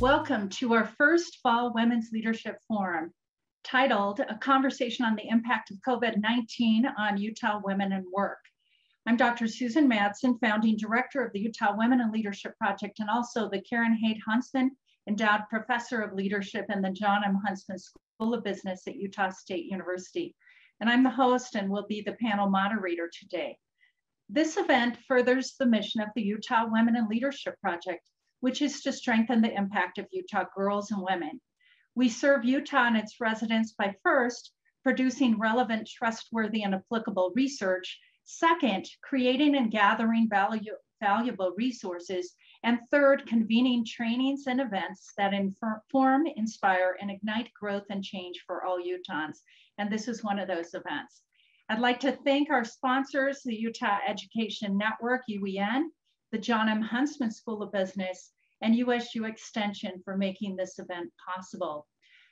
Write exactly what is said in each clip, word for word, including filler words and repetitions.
Welcome to our first Fall Women's Leadership Forum, titled A Conversation on the Impact of COVID nineteen on Utah Women and Work. I'm Doctor Susan Madsen, founding director of the Utah Women and Leadership Project, and also the Karen Haight Huntsman Endowed Professor of Leadership in the John M. Huntsman School of Business at Utah State University. And I'm the host and will be the panel moderator today. This event furthers the mission of the Utah Women and Leadership Project, which is to strengthen the impact of Utah girls and women. We serve Utah and its residents by, first, producing relevant, trustworthy, and applicable research, second, creating and gathering value, valuable resources, and third, convening trainings and events that inform, inspire, and ignite growth and change for all Utahns. And this is one of those events. I'd like to thank our sponsors, the Utah Education Network, U E N, the John M. Huntsman School of Business, and U S U Extension for making this event possible.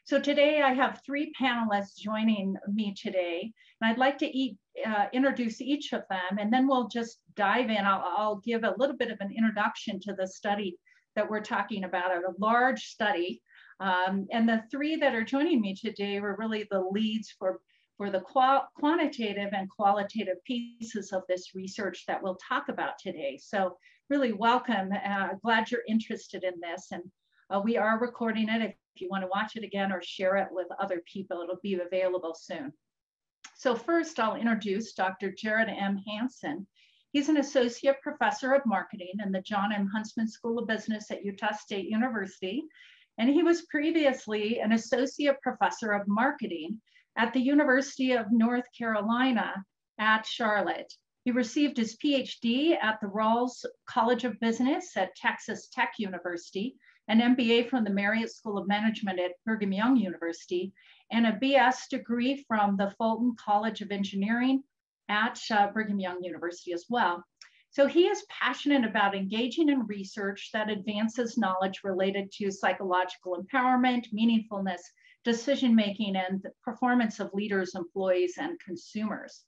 So today I have three panelists joining me today, and I'd like to eat, uh, introduce each of them, and then we'll just dive in. I'll, I'll give a little bit of an introduction to the study that we're talking about, a large study. Um, and the three that are joining me today were really the leads for, for the qual- quantitative and qualitative pieces of this research that we'll talk about today. So really welcome, uh, glad you're interested in this. And uh, we are recording it. If you wanna watch it again or share it with other people, it'll be available soon. So first I'll introduce Doctor Jared M. Hansen. He's an associate professor of marketing in the John M. Huntsman School of Business at Utah State University. And he was previously an associate professor of marketing at the University of North Carolina at Charlotte. He received his P H D at the Rawls College of Business at Texas Tech University, an M B A from the Marriott School of Management at Brigham Young University, and a B S degree from the Fulton College of Engineering at uh, Brigham Young University as well. So he is passionate about engaging in research that advances knowledge related to psychological empowerment, meaningfulness, decision-making, and the performance of leaders, employees, and consumers.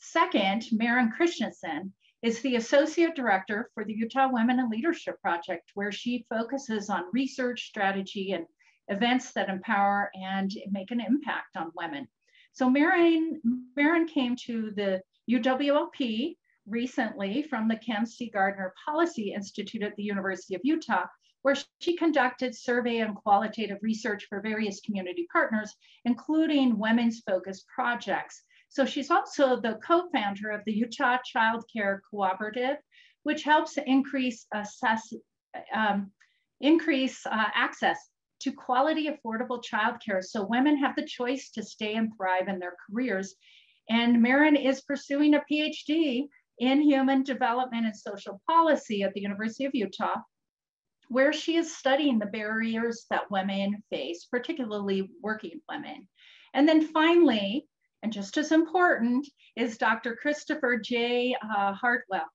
Second, Marin Christensen is the Associate Director for the Utah Women and Leadership Project, where she focuses on research, strategy, and events that empower and make an impact on women. So Marin, Marin came to the U W L P recently from the Ken C. Gardner Policy Institute at the University of Utah, where she conducted survey and qualitative research for various community partners, including women's focused projects. So she's also the co-founder of the Utah Child Care Cooperative, which helps increase, assess, um, increase uh, access to quality, affordable childcare, so women have the choice to stay and thrive in their careers. And Marin is pursuing a P H D in human development and social policy at the University of Utah, where she is studying the barriers that women face, particularly working women. And then finally, and just as important, is Doctor Christopher J. Uh, Hartwell.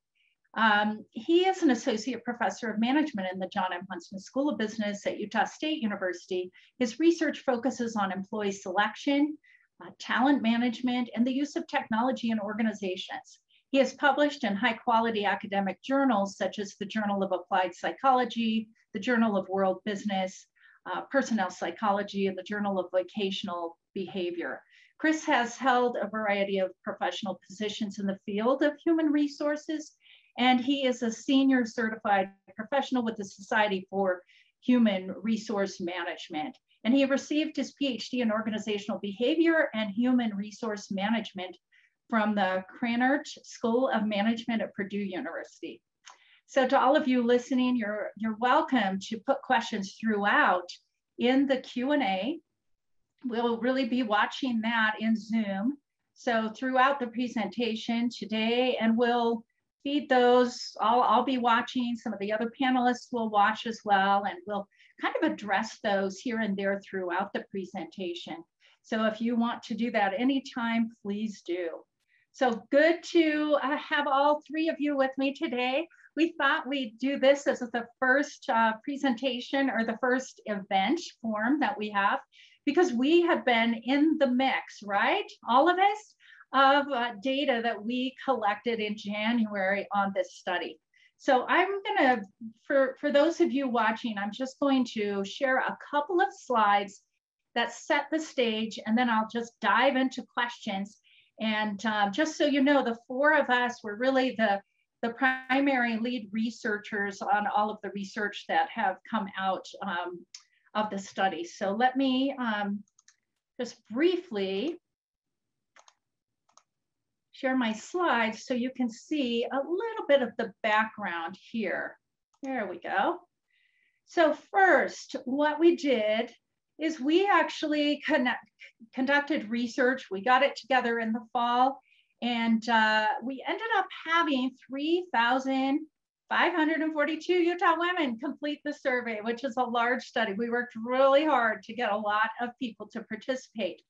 Um, he is an associate professor of management in the John M. Huntsman School of Business at Utah State University. His research focuses on employee selection, uh, talent management, and the use of technology in organizations. He has published in high quality academic journals such as the Journal of Applied Psychology, the Journal of World Business, uh, Personnel Psychology, and the Journal of Vocational Behavior. Chris has held a variety of professional positions in the field of human resources, and he is a senior certified professional with the Society for Human Resource Management. And he received his P H D in organizational behavior and human resource management from the Krannert School of Management at Purdue University. So to all of you listening, you're, you're welcome to put questions throughout in the Q and A. We'll really be watching that in Zoom. So throughout the presentation today, and we'll feed those, I'll, I'll be watching, some of the other panelists will watch as well, and we'll kind of address those here and there throughout the presentation. So if you want to do that anytime, please do. So good to uh, have all three of you with me today. We thought we'd do this as the first uh, presentation or the first event form that we have, because we have been in the mix, right? All of us, of uh, data that we collected in January on this study. So I'm gonna, for, for those of you watching, I'm just going to share a couple of slides that set the stage, and then I'll just dive into questions. And uh, just so you know, the four of us were really the, the primary lead researchers on all of the research that have come out um, of the study. So let me um, just briefly share my slides so you can see a little bit of the background here. There we go. So first, what we did is we actually connect, conducted research. We got it together in the fall, and uh, we ended up having three thousand five hundred forty-two Utah women complete the survey, which is a large study. We worked really hard to get a lot of people to participate.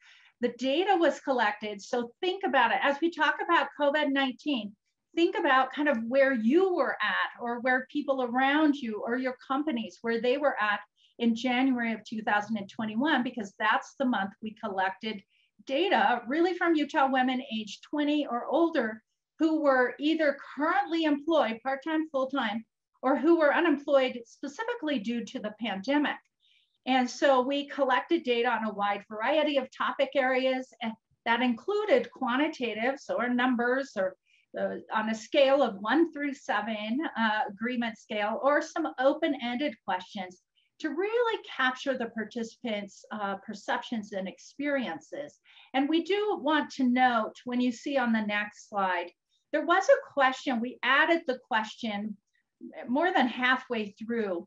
The data was collected, so think about it. As we talk about COVID nineteen, think about kind of where you were at, or where people around you or your companies, where they were at in January of two thousand twenty-one, because that's the month we collected data really from Utah women age twenty or older who were either currently employed, part-time, full-time, or who were unemployed specifically due to the pandemic. And so we collected data on a wide variety of topic areas, and that included quantitatives or numbers, or uh, on a scale of one through seven uh, agreement scale, or some open-ended questions to really capture the participants' uh, perceptions and experiences. And we do want to note, when you see on the next slide, there was a question, we added the question more than halfway through,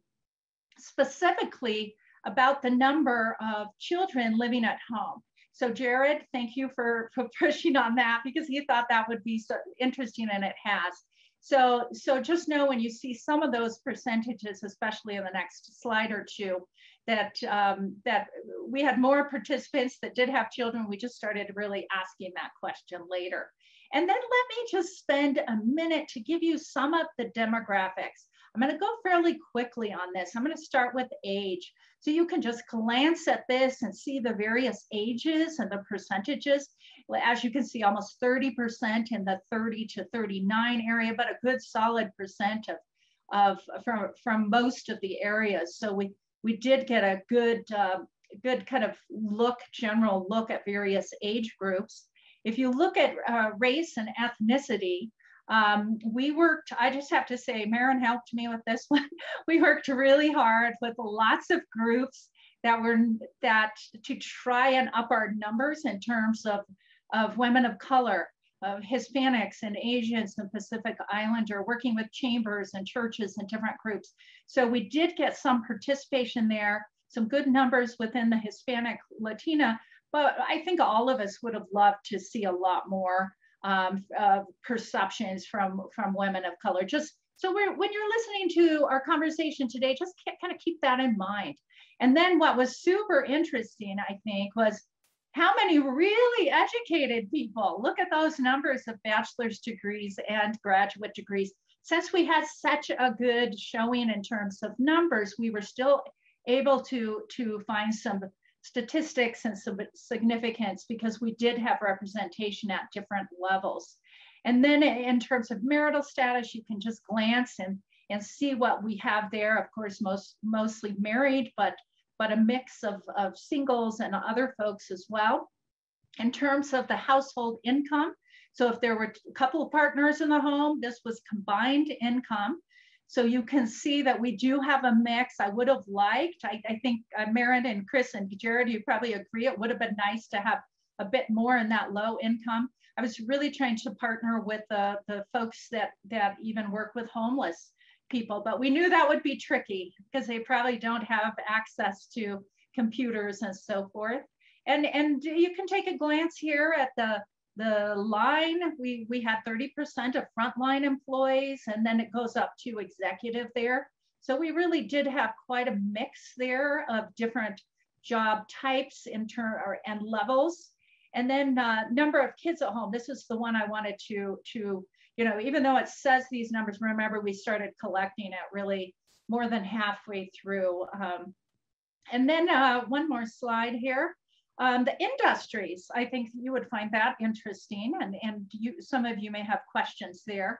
specifically about the number of children living at home. So Jared, thank you for, for pushing on that, because he thought that would be so interesting, and it has. So, so just know, when you see some of those percentages, especially in the next slide or two, that, um, that we had more participants that did have children. We just started really asking that question later. And then let me just spend a minute to give you some of the demographics. I'm going to go fairly quickly on this. I'm going to start with age. So you can just glance at this and see the various ages and the percentages. As you can see, almost thirty percent in the thirty to thirty-nine area, but a good solid percent of, of from, from most of the areas. So we, we did get a good, uh, good kind of look, general look at various age groups. If you look at uh, race and ethnicity, Um, we worked, I just have to say, Marin helped me with this one. We worked really hard with lots of groups that were, that to try and up our numbers in terms of, of women of color, of Hispanics and Asians and Pacific Islander, working with chambers and churches and different groups. So we did get some participation there, some good numbers within the Hispanic Latina, but I think all of us would have loved to see a lot more Um, uh, perceptions from, from women of color. Just so we're, when you're listening to our conversation today, just kind of keep that in mind. And then what was super interesting, I think, was how many really educated people. Look at those numbers of bachelor's degrees and graduate degrees. Since we had such a good showing in terms of numbers, we were still able to, to find some statistics and some significance, because we did have representation at different levels. And then in terms of marital status, you can just glance and, and see what we have there. Of course, most mostly married, but, but a mix of, of singles and other folks as well. In terms of the household income, so if there were a couple of partners in the home, this was combined income. So you can see that we do have a mix. I would have liked, I, I think uh, Marin and Chris and Jared, you probably agree, it would have been nice to have a bit more in that low income. I was really trying to partner with uh, the folks that, that even work with homeless people, but we knew that would be tricky because they probably don't have access to computers and so forth. And, and you can take a glance here at the The line, we, we had thirty percent of frontline employees, and then it goes up to executive there. So we really did have quite a mix there of different job types in turn, or, and levels. And then uh, number of kids at home. This is the one I wanted to, to, you know, even though it says these numbers, remember we started collecting it really more than halfway through. Um, and then uh, one more slide here. Um, the industries, I think you would find that interesting, and, and you, some of you may have questions there.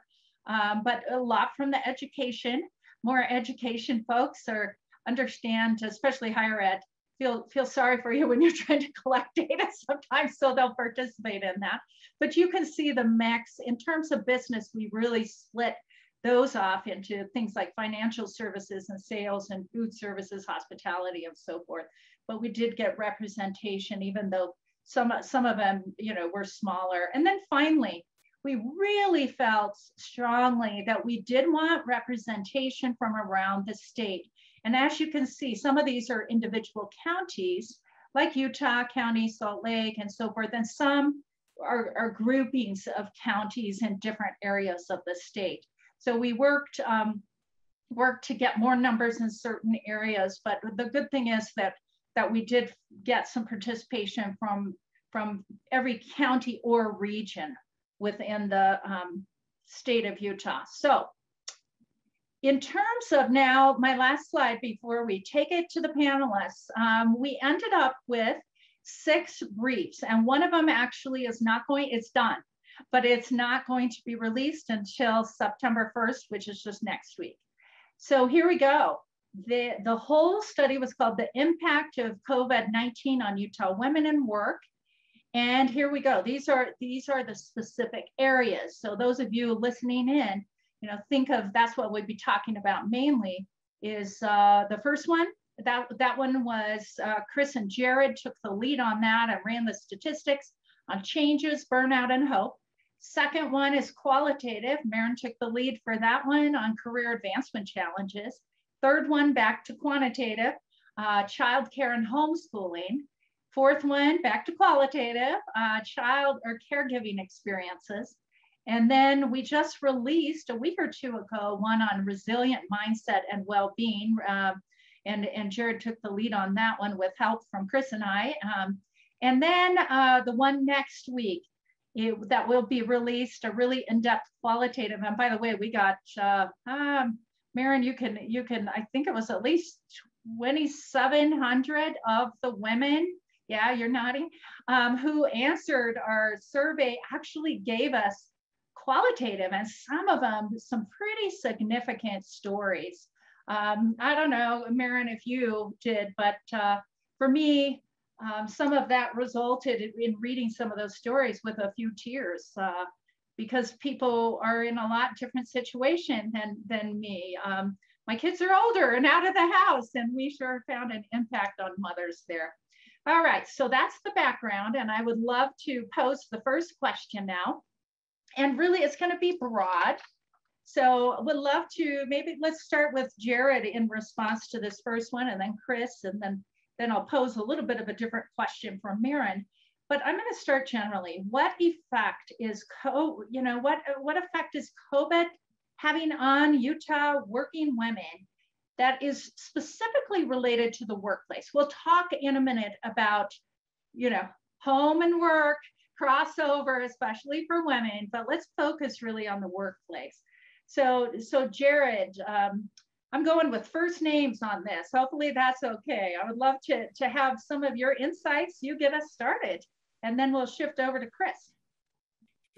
um, but a lot from the education. More education folks are understand, especially higher ed, feel, feel sorry for you when you're trying to collect data sometimes, so they'll participate in that. But you can see the mix. In terms of business, we really split those off into things like financial services and sales and food services, hospitality and so forth. But we did get representation, even though some, some of them, you know, were smaller. And then finally, we really felt strongly that we did want representation from around the state. And as you can see, some of these are individual counties, like Utah County, Salt Lake, and so forth. And some are, are groupings of counties in different areas of the state. So we worked, um, worked to get more numbers in certain areas. But the good thing is that, that we did get some participation from, from every county or region within the um, state of Utah. So, in terms of now, my last slide before we take it to the panelists, um, we ended up with six briefs, and one of them actually is not going, it's done, but it's not going to be released until September first, which is just next week. So here we go. The, the whole study was called The Impact of COVID nineteen on Utah Women and Work. And here we go. These are, these are the specific areas. So those of you listening in, you know, think of, that's what we'd be talking about mainly, is uh, the first one. That, that one was uh, Chris and Jared took the lead on that and ran the statistics on changes, burnout, and hope. Second one is qualitative. Marin took the lead for that one on career advancement challenges. Third one, back to quantitative, uh, child care and homeschooling. Fourth one, back to qualitative, uh, child or caregiving experiences. And then we just released a week or two ago, one on resilient mindset and well-being. Uh, and, and Jared took the lead on that one with help from Chris and I. Um, and then uh, the one next week it, that will be released, a really in-depth qualitative. And by the way, we got, uh, um, Marin, you can, you can, I think it was at least twenty-seven hundred of the women, yeah, you're nodding, um, who answered our survey actually gave us qualitative, and some of them, some pretty significant stories. Um, I don't know, Marin, if you did, but uh, for me, um, some of that resulted in reading some of those stories with a few tears, uh, because people are in a lot different situation than, than me. Um, my kids are older and out of the house, and we sure found an impact on mothers there. All right, so that's the background, and I would love to pose the first question now. And really, it's going to be broad. So would love to, maybe let's start with Jared in response to this first one, and then Chris, and then, then I'll pose a little bit of a different question for Marin. But I'm going to start generally. What effect is, co you know, what, what effect is COVID having on Utah working women that is specifically related to the workplace? We'll talk in a minute about, you know, home and work, crossover, especially for women, but let's focus really on the workplace. So, so Jared, um, I'm going with first names on this. Hopefully that's okay. I would love to, to have some of your insights. You get us started, and then we'll shift over to Chris.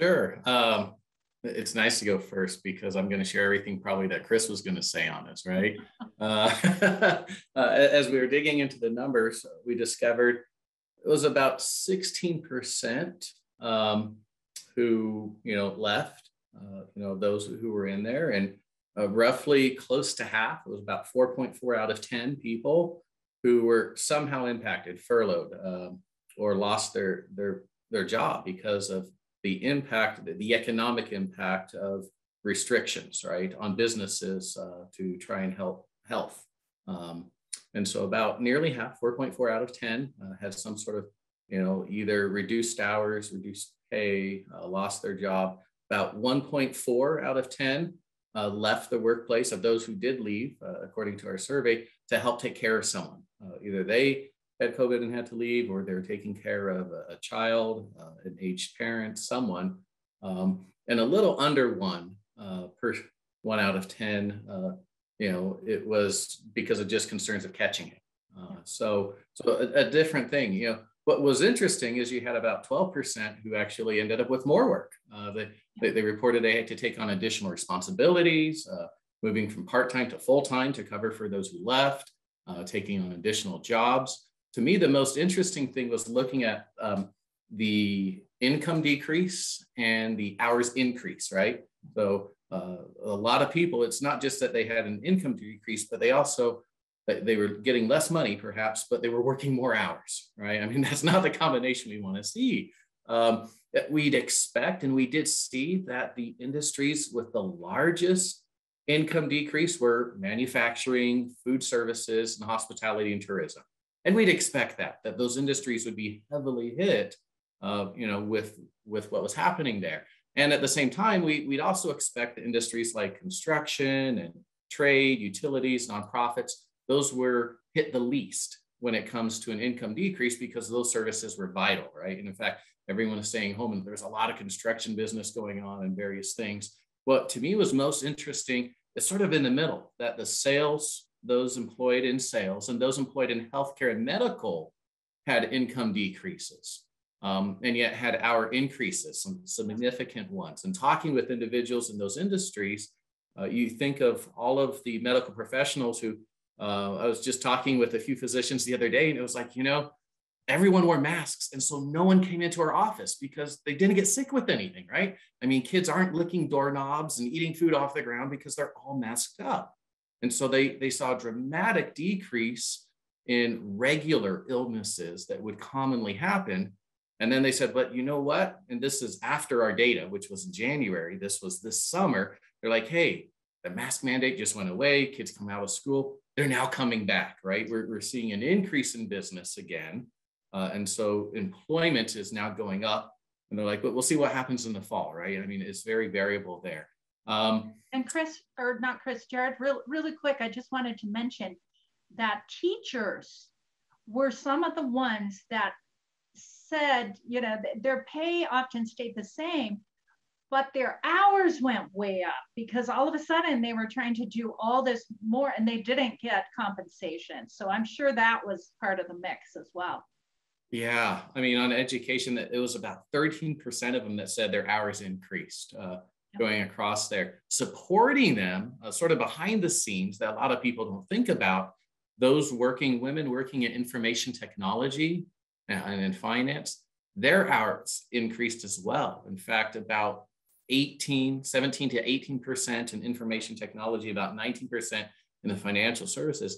Sure. Um, it's nice to go first because I'm going to share everything probably that Chris was going to say on this, right? uh, uh, as we were digging into the numbers, we discovered it was about sixteen percent um, who, you know, left, uh, you know, those who were in there, and uh, roughly close to half, it was about four point four out of ten people who were somehow impacted, furloughed, um, or lost their, their, their job because of the impact, the, the economic impact of restrictions, right, on businesses uh, to try and help health. Um, And so about nearly half, four point four out of ten, uh, has some sort of, you know, either reduced hours, reduced pay, uh, lost their job. About one point four out of ten uh, left the workplace of those who did leave, uh, according to our survey, to help take care of someone. Uh, either they had COVID and had to leave, or they're taking care of a, a child, uh, an aged parent, someone, um, and a little under one uh, per one out of ten. Uh, you know, it was because of just concerns of catching it. Uh, so, so a, a different thing, you know, What was interesting is you had about twelve percent who actually ended up with more work. Uh, they, they, they reported they had to take on additional responsibilities, uh, moving from part-time to full-time to cover for those who left, uh, taking on additional jobs. To me, the most interesting thing was looking at um, the income decrease and the hours increase, right? So uh, a lot of people, it's not just that they had an income decrease, but they also they were getting less money perhaps, but they were working more hours, right? I mean, that's not the combination we want to see um, that we'd expect. And we did see that the industries with the largest income decrease were manufacturing, food services, and hospitality and tourism. And we'd expect that, that those industries would be heavily hit, uh, you know, with, with what was happening there. And at the same time, we, we'd also expect that industries like construction and trade, utilities, nonprofits, those were hit the least when it comes to an income decrease because those services were vital, right? And in fact, everyone is staying home and there's a lot of construction business going on and various things. What to me was most interesting is sort of in the middle, that the sales, those employed in sales and those employed in healthcare and medical had income decreases um, and yet had hour increases, some significant ones. And talking with individuals in those industries, uh, you think of all of the medical professionals who Uh, I was just talking with a few physicians the other day, and it was like, you know, everyone wore masks. And so no one came into our office because they didn't get sick with anything, right? I mean, kids aren't licking doorknobs and eating food off the ground because they're all masked up. And so they, they saw a dramatic decrease in regular illnesses that would commonly happen. And then they said, but you know what? And this is after our data, which was in January. This was this summer. They're like, hey, the mask mandate just went away. Kids come out of school. They're now coming back, right? We're, we're seeing an increase in business again. Uh, and so employment is now going up. And they're like, but we'll see what happens in the fall, right? I mean, it's very variable there. Um, and Chris, or not Chris, Jared, real, really quick, I just wanted to mention that teachers were some of the ones that said, you know, their pay often stayed the same, but their hours went way up because all of a sudden they were trying to do all this more and they didn't get compensation. So I'm sure that was part of the mix as well. Yeah, I mean, on education, it was about thirteen percent of them that said their hours increased uh, going across there. Supporting them, uh, sort of behind the scenes that a lot of people don't think about, those working women working in information technology and in finance, their hours increased as well. In fact, about eighteen, seventeen to eighteen percent in information technology, about nineteen percent in the financial services,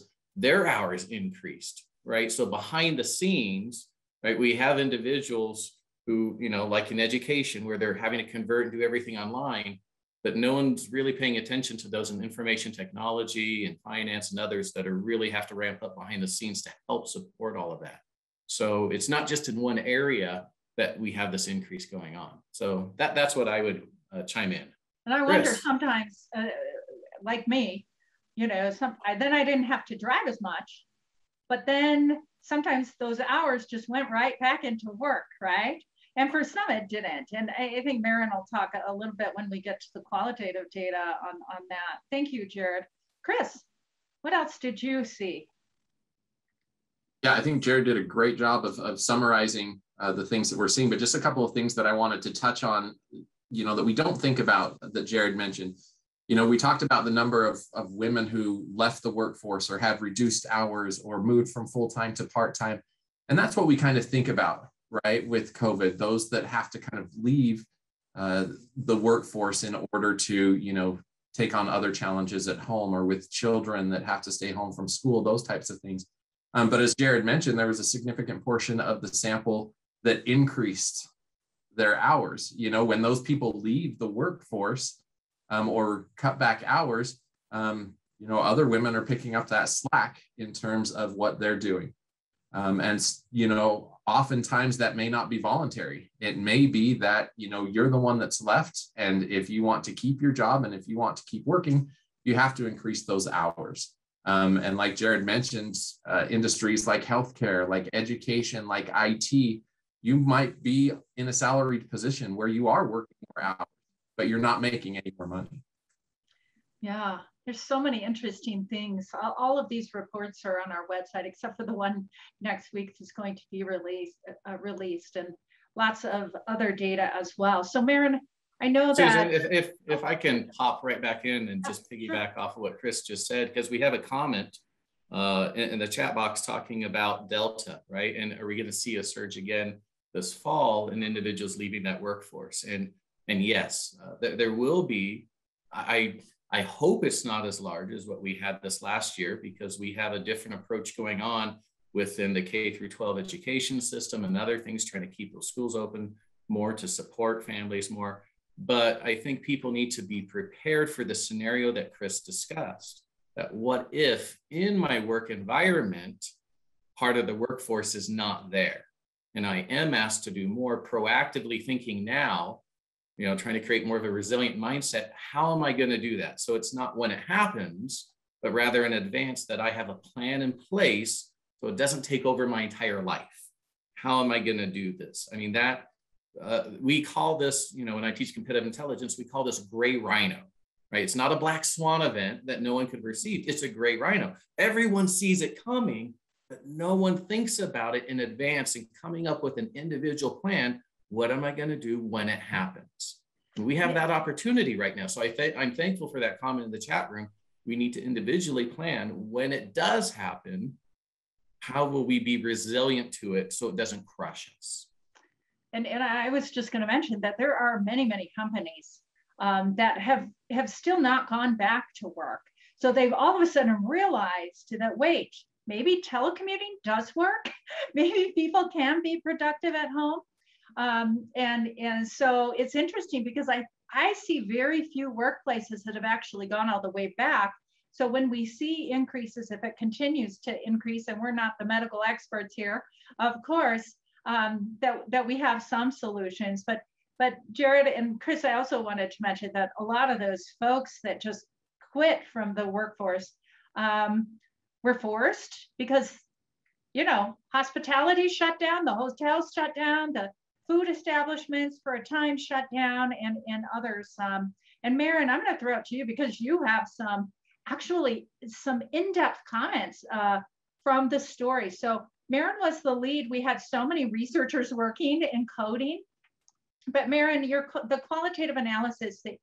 their hours increased, right? So behind the scenes, right, we have individuals who, you know, like in education where they're having to convert and do everything online, but no one's really paying attention to those in information technology and finance and others that are really have to ramp up behind the scenes to help support all of that. So it's not just in one area that we have this increase going on. So that, that's what I would uh, chime in. And I wonder Chris. Sometimes, uh, like me, you know, some, I, then I didn't have to drive as much, but then sometimes those hours just went right back into work, right? And for some it didn't. And I, I think Marin will talk a little bit when we get to the qualitative data on, on that. Thank you, Jared. Chris, what else did you see? Yeah, I think Jared did a great job of, of summarizing uh, the things that we're seeing, but just a couple of things that I wanted to touch on, you know, that we don't think about that Jared mentioned. You know, we talked about the number of, of women who left the workforce or had reduced hours or moved from full-time to part-time. And that's what we kind of think about, right, with COVID, those that have to kind of leave uh, the workforce in order to, you know, take on other challenges at home or with children that have to stay home from school, those types of things. Um, but as Jared mentioned, there was a significant portion of the sample that increased their hours. You know, when those people leave the workforce um, or cut back hours, um, you know, other women are picking up that slack in terms of what they're doing. Um, and, you know, oftentimes that may not be voluntary. It may be that, you know, you're the one that's left. And if you want to keep your job and if you want to keep working, you have to increase those hours. Um, and like Jared mentioned, uh, industries like healthcare, like education, like I T, you might be in a salaried position where you are working more hours, but you're not making any more money. Yeah, There's so many interesting things. All of these reports are on our website, except for the one next week that's going to be released, uh, released, and lots of other data as well. So Marin, I know Susan, that- if, if, if I can hop right back in and just oh, piggyback sure. off of what Chris just said, because we have a comment uh, in, in the chat box talking about Delta, right? And are we gonna see a surge again this fall in individuals leaving that workforce? And, and yes, uh, th there will be, I, I hope it's not as large as what we had this last year, because we have a different approach going on within the K through twelve education system and other things, trying to keep those schools open more to support families more. But I think people need to be prepared for the scenario that Chris discussed, that what if in my work environment, part of the workforce is not there, and I am asked to do more proactively thinking now, you know, trying to create more of a resilient mindset. How am I going to do that? So it's not when it happens, but rather in advance, that I have a plan in place so it doesn't take over my entire life. How am I going to do this? I mean, that uh, we call this, you know, when I teach competitive intelligence, we call this gray rhino, right? It's not a black swan event that no one could perceive. It's a gray rhino. Everyone sees it coming, but no one thinks about it in advance and coming up with an individual plan. What am I going to do when it happens? We have that opportunity right now. So I th I'm thankful for that comment in the chat room. We need to individually plan when it does happen. How will we be resilient to it so it doesn't crush us? And, and I was just going to mention that there are many, many companies um, that have, have still not gone back to work. So they've all of a sudden realized that, wait, maybe telecommuting does work. Maybe people can be productive at home. Um, and, and so it's interesting, because I, I see very few workplaces that have actually gone all the way back. So when we see increases, if it continues to increase, and we're not the medical experts here, of course, um, that, that we have some solutions. But, but Jared and Chris, I also wanted to mention that a lot of those folks that just quit from the workforce um, were forced, because, you know, hospitality shut down, the hotels shut down, the food establishments for a time shut down, and, and others. Um, and Marin, I'm going to throw it to you, because you have some actually some in-depth comments uh, from the story. So Marin was the lead. We had so many researchers working in coding, but Marin, your, the qualitative analysis that,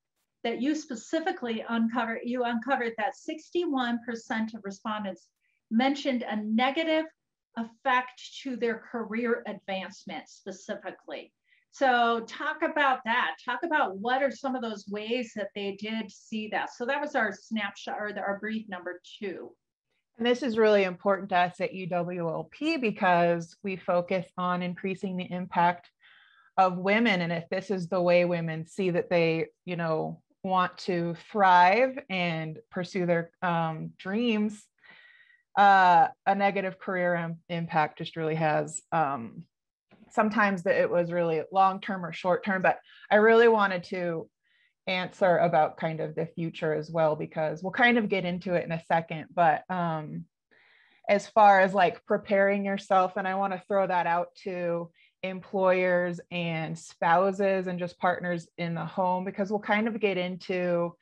that you specifically uncovered, you uncovered that sixty-one percent of respondents mentioned a negative effect to their career advancement specifically. So talk about that. Talk about what are some of those ways that they did see that. So that was our snapshot, or the, our brief number two. And this is really important to us at U W L P, because we focus on increasing the impact of women. And if this is the way women see that they, you know, want to thrive and pursue their um, dreams, uh, a negative career im- impact just really has, um, sometimes that it was really long-term or short-term, but I really wanted to answer about kind of the future as well, because we'll kind of get into it in a second, but um, as far as like preparing yourself, and I want to throw that out to employers and spouses and just partners in the home, because we'll kind of get into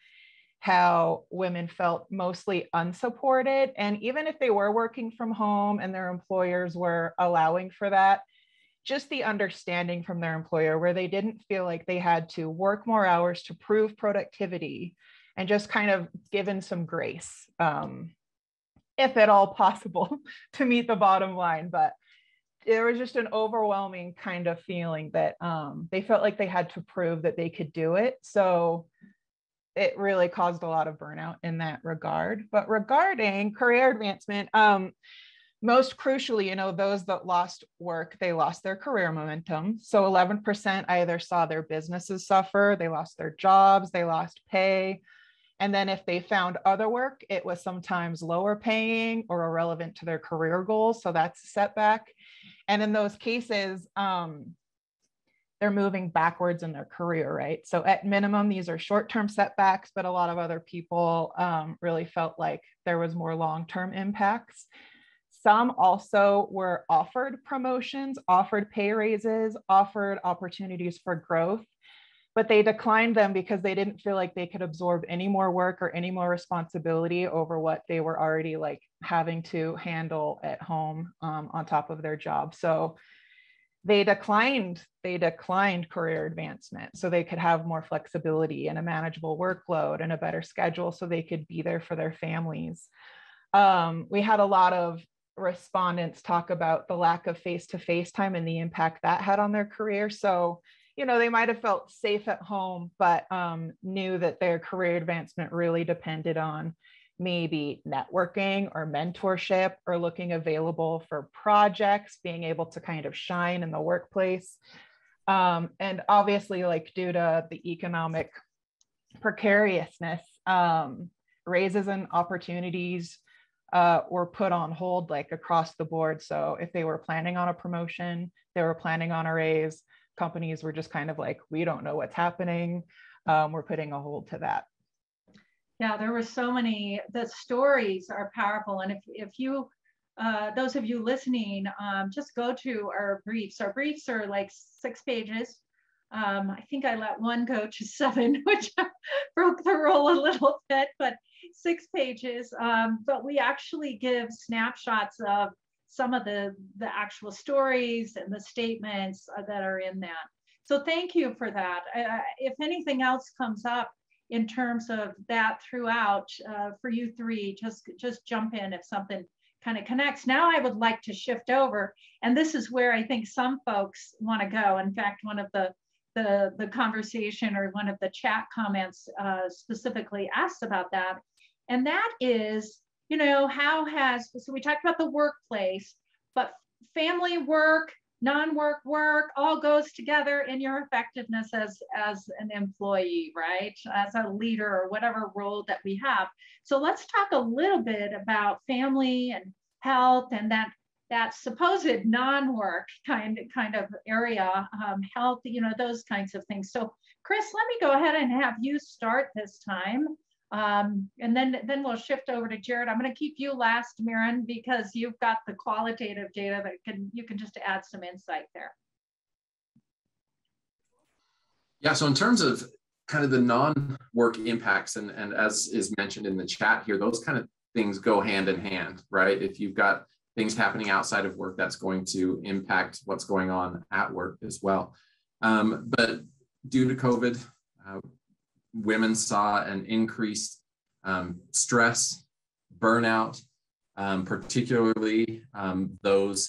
how women felt mostly unsupported. And even if they were working from home and their employers were allowing for that, just the understanding from their employer where they didn't feel like they had to work more hours to prove productivity, and just kind of given some grace, um, if at all possible, to meet the bottom line. But there was just an overwhelming kind of feeling that um, they felt like they had to prove that they could do it. So it really caused a lot of burnout in that regard. But regarding career advancement, um, most crucially, you know, those that lost work, they lost their career momentum. So eleven percent either saw their businesses suffer, they lost their jobs, they lost pay. And then if they found other work, it was sometimes lower paying or irrelevant to their career goals. So that's a setback. And in those cases, um, they're moving backwards in their career, right? So at minimum, these are short-term setbacks, but a lot of other people um, really felt like there was more long-term impacts. Some also were offered promotions, offered pay raises, offered opportunities for growth, but they declined them because they didn't feel like they could absorb any more work or any more responsibility over what they were already like having to handle at home um, on top of their job. So they declined, they declined career advancement so they could have more flexibility and a manageable workload and a better schedule so they could be there for their families. Um, we had a lot of respondents talk about the lack of face-to-face time and the impact that had on their career. So, you know, they might have felt safe at home, but um, knew that their career advancement really depended on maybe networking or mentorship or looking available for projects, being able to kind of shine in the workplace. Um, and obviously, like due to the economic precariousness, um, raises and opportunities Uh, were put on hold like across the board. So if they were planning on a promotion, they were planning on a raise, companies were just kind of like, we don't know what's happening. Um, we're putting a hold to that. Yeah, there were so many, the stories are powerful. And if, if you, uh, those of you listening, um, just go to our briefs. Our briefs are like six pages. Um, I think I let one go to seven, which broke the roll a little bit, but six pages. Um, but we actually give snapshots of some of the, the actual stories and the statements that are in that. So thank you for that. Uh, if anything else comes up in terms of that throughout, uh, for you three, just, just jump in if something kind of connects. Now I would like to shift over, and this is where I think some folks want to go. In fact, one of the The, the conversation or one of the chat comments uh, specifically asked about that. And that is, you know, how has, so we talked about the workplace, but family work, non-work work, all goes together in your effectiveness as, as an employee, right? As a leader or whatever role that we have. So let's talk a little bit about family and health and that that supposed non-work kind, kind of area, um, health, you know, those kinds of things. So Chris, let me go ahead and have you start this time. Um, and then, then we'll shift over to Jared. I'm going to keep you last, Marin, because you've got the qualitative data that can, you can just add some insight there. Yeah, so in terms of kind of the non-work impacts, and, and as is mentioned in the chat here, those kind of things go hand in hand, right? If you've got things happening outside of work, that's going to impact what's going on at work as well. Um, but due to COVID, uh, women saw an increased um, stress, burnout, um, particularly um, those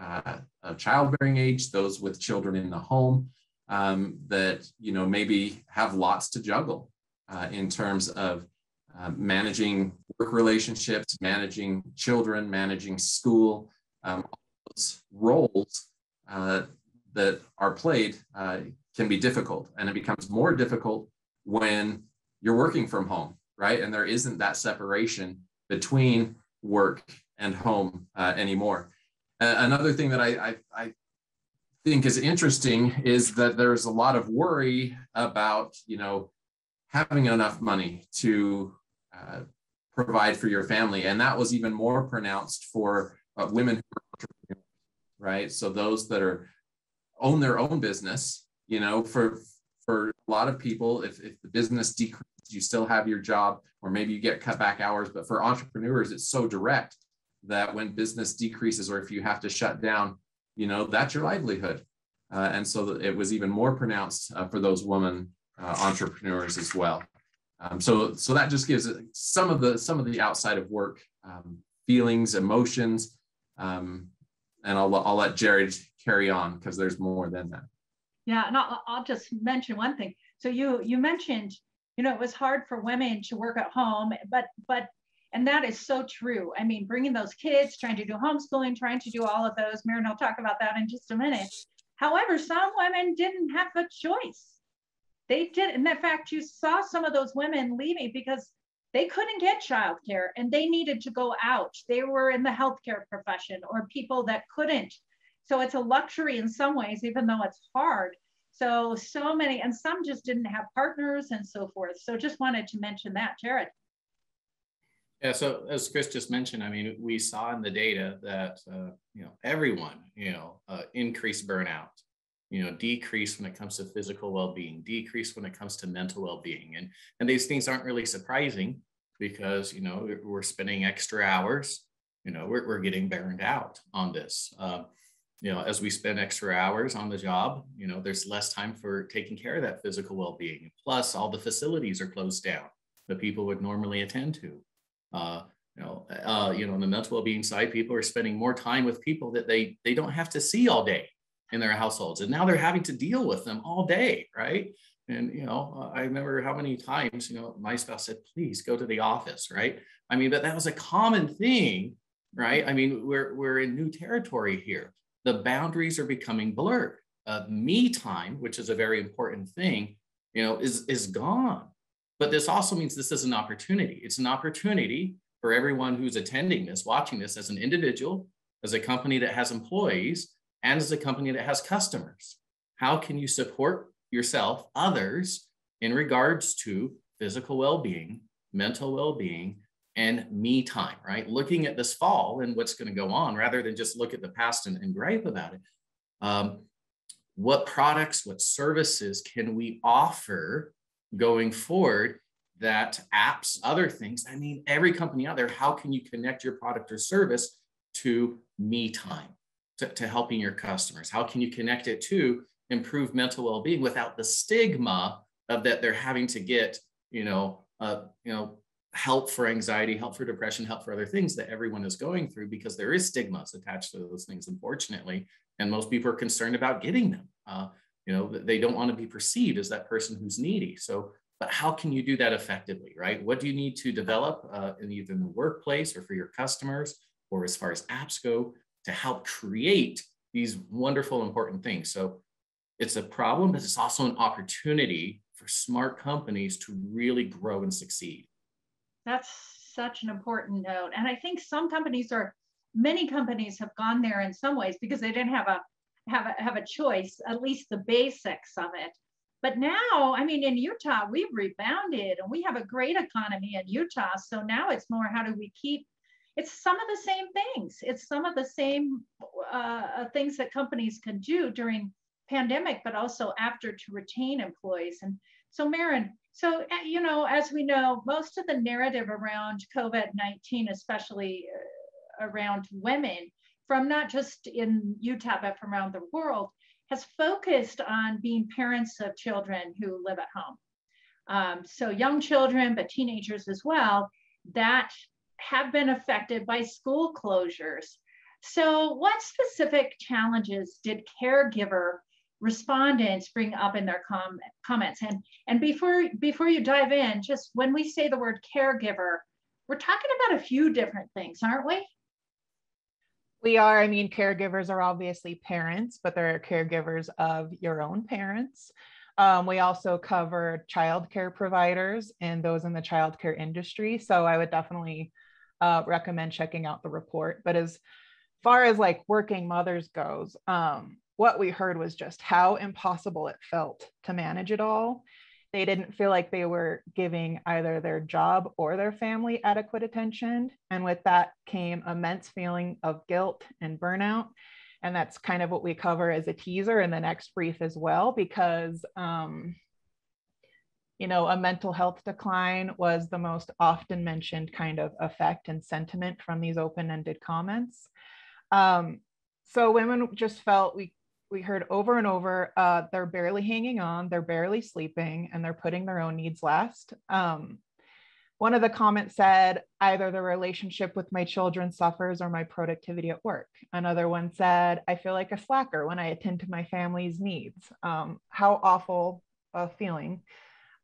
uh, of childbearing age, those with children in the home um, that, you know, maybe have lots to juggle uh, in terms of Uh, managing work relationships, managing children, managing school, um, all those roles uh, that are played uh, can be difficult. And it becomes more difficult when you're working from home, right? And there isn't that separation between work and home uh, anymore. Uh, another thing that I, I, I think is interesting is that there's a lot of worry about, you know, having enough money to Uh, provide for your family. And that was even more pronounced for uh, women who are entrepreneurs, right? So those that are own their own business, you know, for, for a lot of people, if, if the business decreases, you still have your job, or maybe you get cut back hours. But for entrepreneurs, it's so direct that when business decreases, or if you have to shut down, you know, that's your livelihood. Uh, and so it was even more pronounced uh, for those women uh, entrepreneurs as well. Um, so, so that just gives some of the some of the outside of work um, feelings, emotions, um, and I'll I'll let Jared carry on because there's more than that. Yeah, and I'll, I'll just mention one thing. So you you mentioned, you know, it was hard for women to work at home, but but and that is so true. I mean, bringing those kids, trying to do homeschooling, trying to do all of those. Marin, I'll talk about that in just a minute. However, some women didn't have a choice. They did. And in fact, you saw some of those women leaving because they couldn't get childcare and they needed to go out. They were in the healthcare profession or people that couldn't. So it's a luxury in some ways, even though it's hard. So, so many, and some just didn't have partners and so forth. So just wanted to mention that, Jared. Yeah, so as Chris just mentioned, I mean, we saw in the data that, uh, you know, everyone, you know, uh, increased burnout. you know, decrease when it comes to physical well-being, decrease when it comes to mental well-being. And, and these things aren't really surprising because, you know, we're spending extra hours, you know, we're, we're getting burned out on this. Um, you know, as we spend extra hours on the job, you know, there's less time for taking care of that physical well-being. Plus, all the facilities are closed down that people would normally attend to. Uh, you know, uh, you know, on the mental well-being side, people are spending more time with people that they, they don't have to see all day in their households. And now they're having to deal with them all day, right? And, you know, I remember how many times, you know, my spouse said, please go to the office, right? I mean, but that was a common thing, right? I mean, we're, we're in new territory here. The boundaries are becoming blurred. Uh, me time, which is a very important thing, you know, is, is gone. But this also means this is an opportunity. It's an opportunity for everyone who's attending this, watching this as an individual, as a company that has employees, and as a company that has customers. How can you support yourself, others, in regards to physical well-being, mental well-being, and me time, right? Looking at this fall and what's going to go on rather than just look at the past and, and gripe about it. Um, what products, what services can we offer going forward, that apps, other things? I mean, every company out there, how can you connect your product or service to me time, to, to helping your customers? How can you connect it to improve mental well-being without the stigma of that they're having to get, you know, uh, you know, help for anxiety, help for depression, help for other things that everyone is going through, because there is stigmas attached to those things, unfortunately, and most people are concerned about getting them. Uh, You know, they don't want to be perceived as that person who's needy. So, but how can you do that effectively, right? What do you need to develop uh, in either the workplace or for your customers, or as far as apps go, to help create these wonderful, important things? So it's a problem, but it's also an opportunity for smart companies to really grow and succeed. That's such an important note. And I think some companies or many companies have gone there in some ways because they didn't have a Have a, have a choice, at least the basics of it. But now, I mean, in Utah, we've rebounded and we have a great economy in Utah. So now it's more, how do we keep, it's some of the same things. It's some of the same uh, things that companies can do during pandemic, but also after, to retain employees. And so Marin, so, you know, as we know, most of the narrative around COVID nineteen, especially around women, from not just in Utah, but from around the world, has focused on being parents of children who live at home. Um, so young children, but teenagers as well, that have been affected by school closures. So what specific challenges did caregiver respondents bring up in their com comments? And, and before, before you dive in, just when we say the word caregiver, we're talking about a few different things, aren't we? We are. I mean, caregivers are obviously parents, but they're caregivers of your own parents. Um, we also cover childcare providers and those in the childcare industry. So I would definitely uh, recommend checking out the report. But as far as like working mothers goes, um, what we heard was just how impossible it felt to manage it all. They didn't feel like they were giving either their job or their family adequate attention. And with that came immense feeling of guilt and burnout. And that's kind of what we cover as a teaser in the next brief as well, because, um, you know, a mental health decline was the most often mentioned kind of effect and sentiment from these open-ended comments. Um, so women just felt we We heard over and over, uh, they're barely hanging on, they're barely sleeping, and they're putting their own needs last. Um, one of the comments said, either the relationship with my children suffers or my productivity at work. Another one said, I feel like a slacker when I attend to my family's needs. Um, how awful a feeling.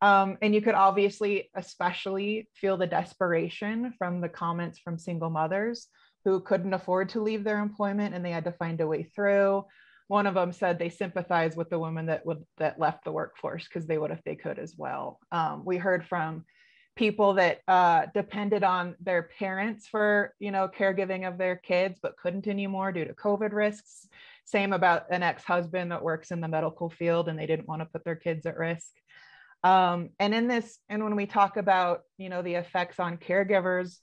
Um, and you could obviously especially feel the desperation from the comments from single mothers who couldn't afford to leave their employment and they had to find a way through. One of them said they sympathize with the women that would that left the workforce because they would if they could as well. Um, we heard from people that uh, depended on their parents for, you know, caregiving of their kids, but couldn't anymore due to COVID risks. Same about an ex-husband that works in the medical field and they didn't want to put their kids at risk. Um, and in this, and when we talk about, you know, the effects on caregivers,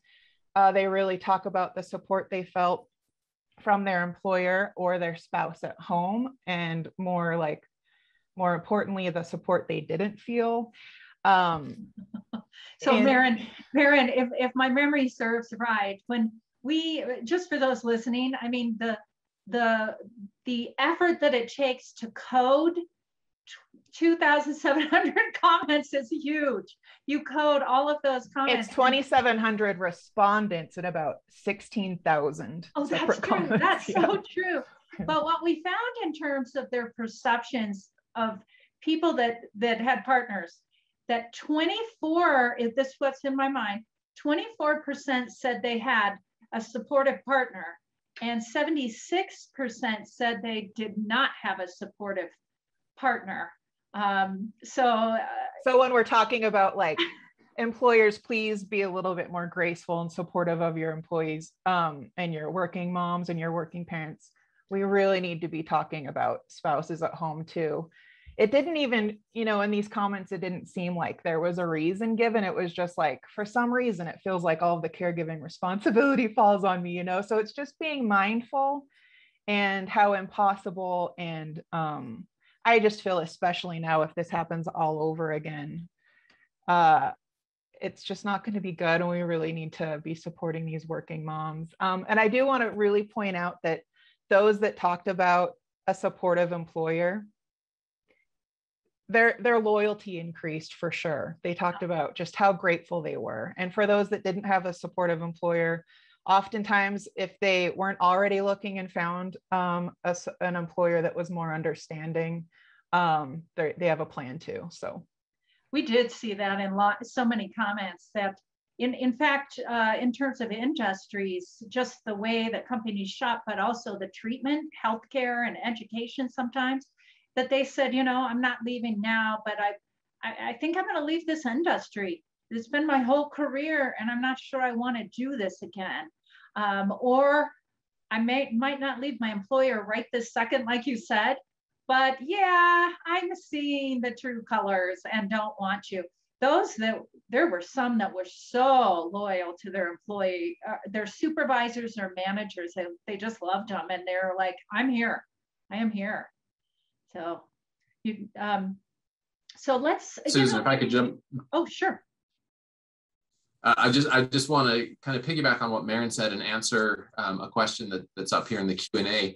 uh, they really talk about the support they felt from their employer or their spouse at home, and more like, more importantly, the support they didn't feel. Um, so and, Marin, Marin, if, if my memory serves right, when we, just for those listening, I mean, the, the, the effort that it takes to code two thousand seven hundred comments is huge. You code all of those comments. It's twenty-seven hundred respondents and about sixteen thousand. Oh, that's true. Comments. That's yeah. so true. But what we found in terms of their perceptions of people that, that had partners, that twenty-four, if this is what's in my mind, twenty-four percent said they had a supportive partner, and seventy-six percent said they did not have a supportive partner. Um, so, uh, so when we're talking about like employers, please be a little bit more graceful and supportive of your employees, um, and your working moms and your working parents. We really need to be talking about spouses at home too. It didn't even, you know, in these comments, it didn't seem like there was a reason given. It was just like, for some reason, it feels like all of the caregiving responsibility falls on me, you know? So it's just being mindful and how impossible. And, um, I just feel, especially now, if this happens all over again, uh, it's just not going to be good. And we really need to be supporting these working moms. Um, and I do want to really point out that those that talked about a supportive employer, their, their loyalty increased for sure. They talked about just how grateful they were. And for those that didn't have a supportive employer, oftentimes, if they weren't already looking and found um, a, an employer that was more understanding, um, they have a plan too. So, we did see that in lot, so many comments that, in in fact, uh, in terms of industries, just the way that companies shop, but also the treatment, healthcare, and education sometimes, that they said, you know, I'm not leaving now, but I, I, I think I'm going to leave this industry. It's been my whole career, and I'm not sure I want to do this again. Um, or I may might not leave my employer right this second, like you said, but yeah, I'm seeing the true colors and don't want you. Those that, there were some that were so loyal to their employee, uh, their supervisors or managers, they, they just loved them. And they're like, I'm here, I am here. So, you, um, so let's- Susan, you know, if I could jump- Oh, sure. Uh, I just I just want to kind of piggyback on what Marin said and answer um, a question that, that's up here in the Q and A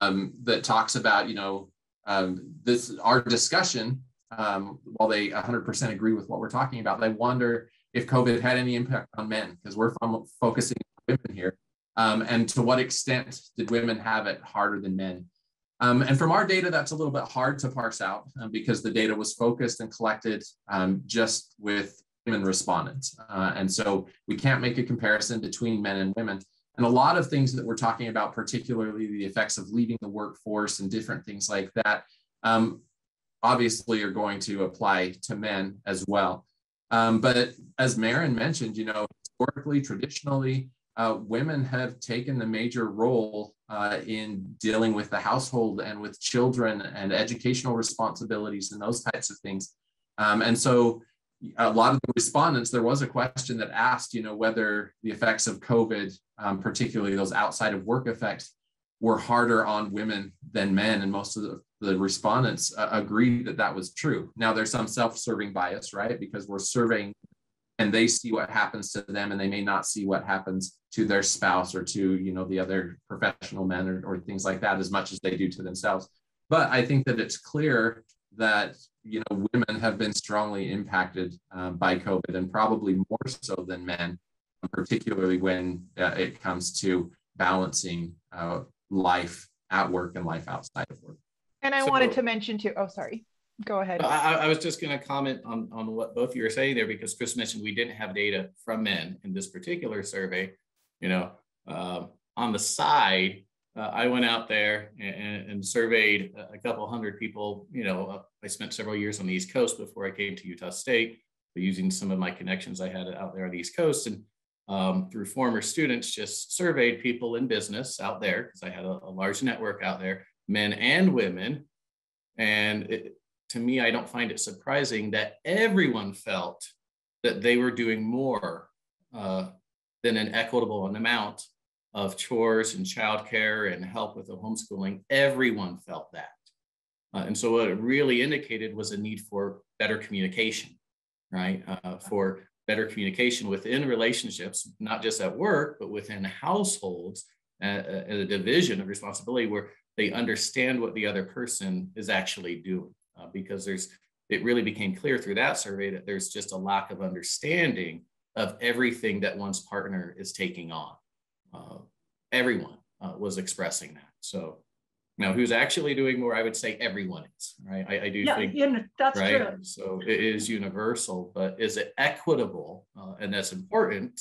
um, that talks about, you know, um, this our discussion, um, while they one hundred percent agree with what we're talking about, they wonder if COVID had any impact on men, because we're focusing on women here. Um, and to what extent did women have it harder than men? Um, and from our data, that's a little bit hard to parse out um, because the data was focused and collected um, just with women respondents. Uh, and so we can't make a comparison between men and women. And a lot of things that we're talking about, particularly the effects of leaving the workforce and different things like that, um, obviously are going to apply to men as well. Um, but as Marin mentioned, you know, historically, traditionally, uh, women have taken the major role uh, in dealing with the household and with children and educational responsibilities and those types of things. Um, and so a lot of the respondents, there was a question that asked, you know, whether the effects of COVID, um, particularly those outside of work effects, were harder on women than men. And most of the, the respondents uh, agreed that that was true. Now, there's some self-serving bias, right? Because we're surveying and they see what happens to them and they may not see what happens to their spouse or to, you know, the other professional men or, or things like that as much as they do to themselves. But I think that it's clear that, you know, women have been strongly impacted uh, by COVID and probably more so than men, particularly when uh, it comes to balancing uh, life at work and life outside of work. And I so, wanted to mention too, oh, sorry, go ahead. I, I was just going to comment on, on what both of you were saying there, because Chris mentioned we didn't have data from men in this particular survey. You know, uh, on the side, Uh, I went out there and, and surveyed a couple hundred people. You know, I spent several years on the East Coast before I came to Utah State, using some of my connections I had out there on the East Coast, and um, through former students, just surveyed people in business out there because I had a, a large network out there, men and women. And it, to me, I don't find it surprising that everyone felt that they were doing more uh, than an equitable amount of chores and childcare and help with the homeschooling, everyone felt that. Uh, and so what it really indicated was a need for better communication, right? Uh, for better communication within relationships, not just at work, but within households, at, at a division of responsibility where they understand what the other person is actually doing. Uh, because there's, it really became clear through that survey that there's just a lack of understanding of everything that one's partner is taking on. Uh, everyone uh, was expressing that. So now who's actually doing more, I would say everyone is, right? I, I do yeah, think, you know, that's right? True. So it is universal, but is it equitable? Uh, and that's important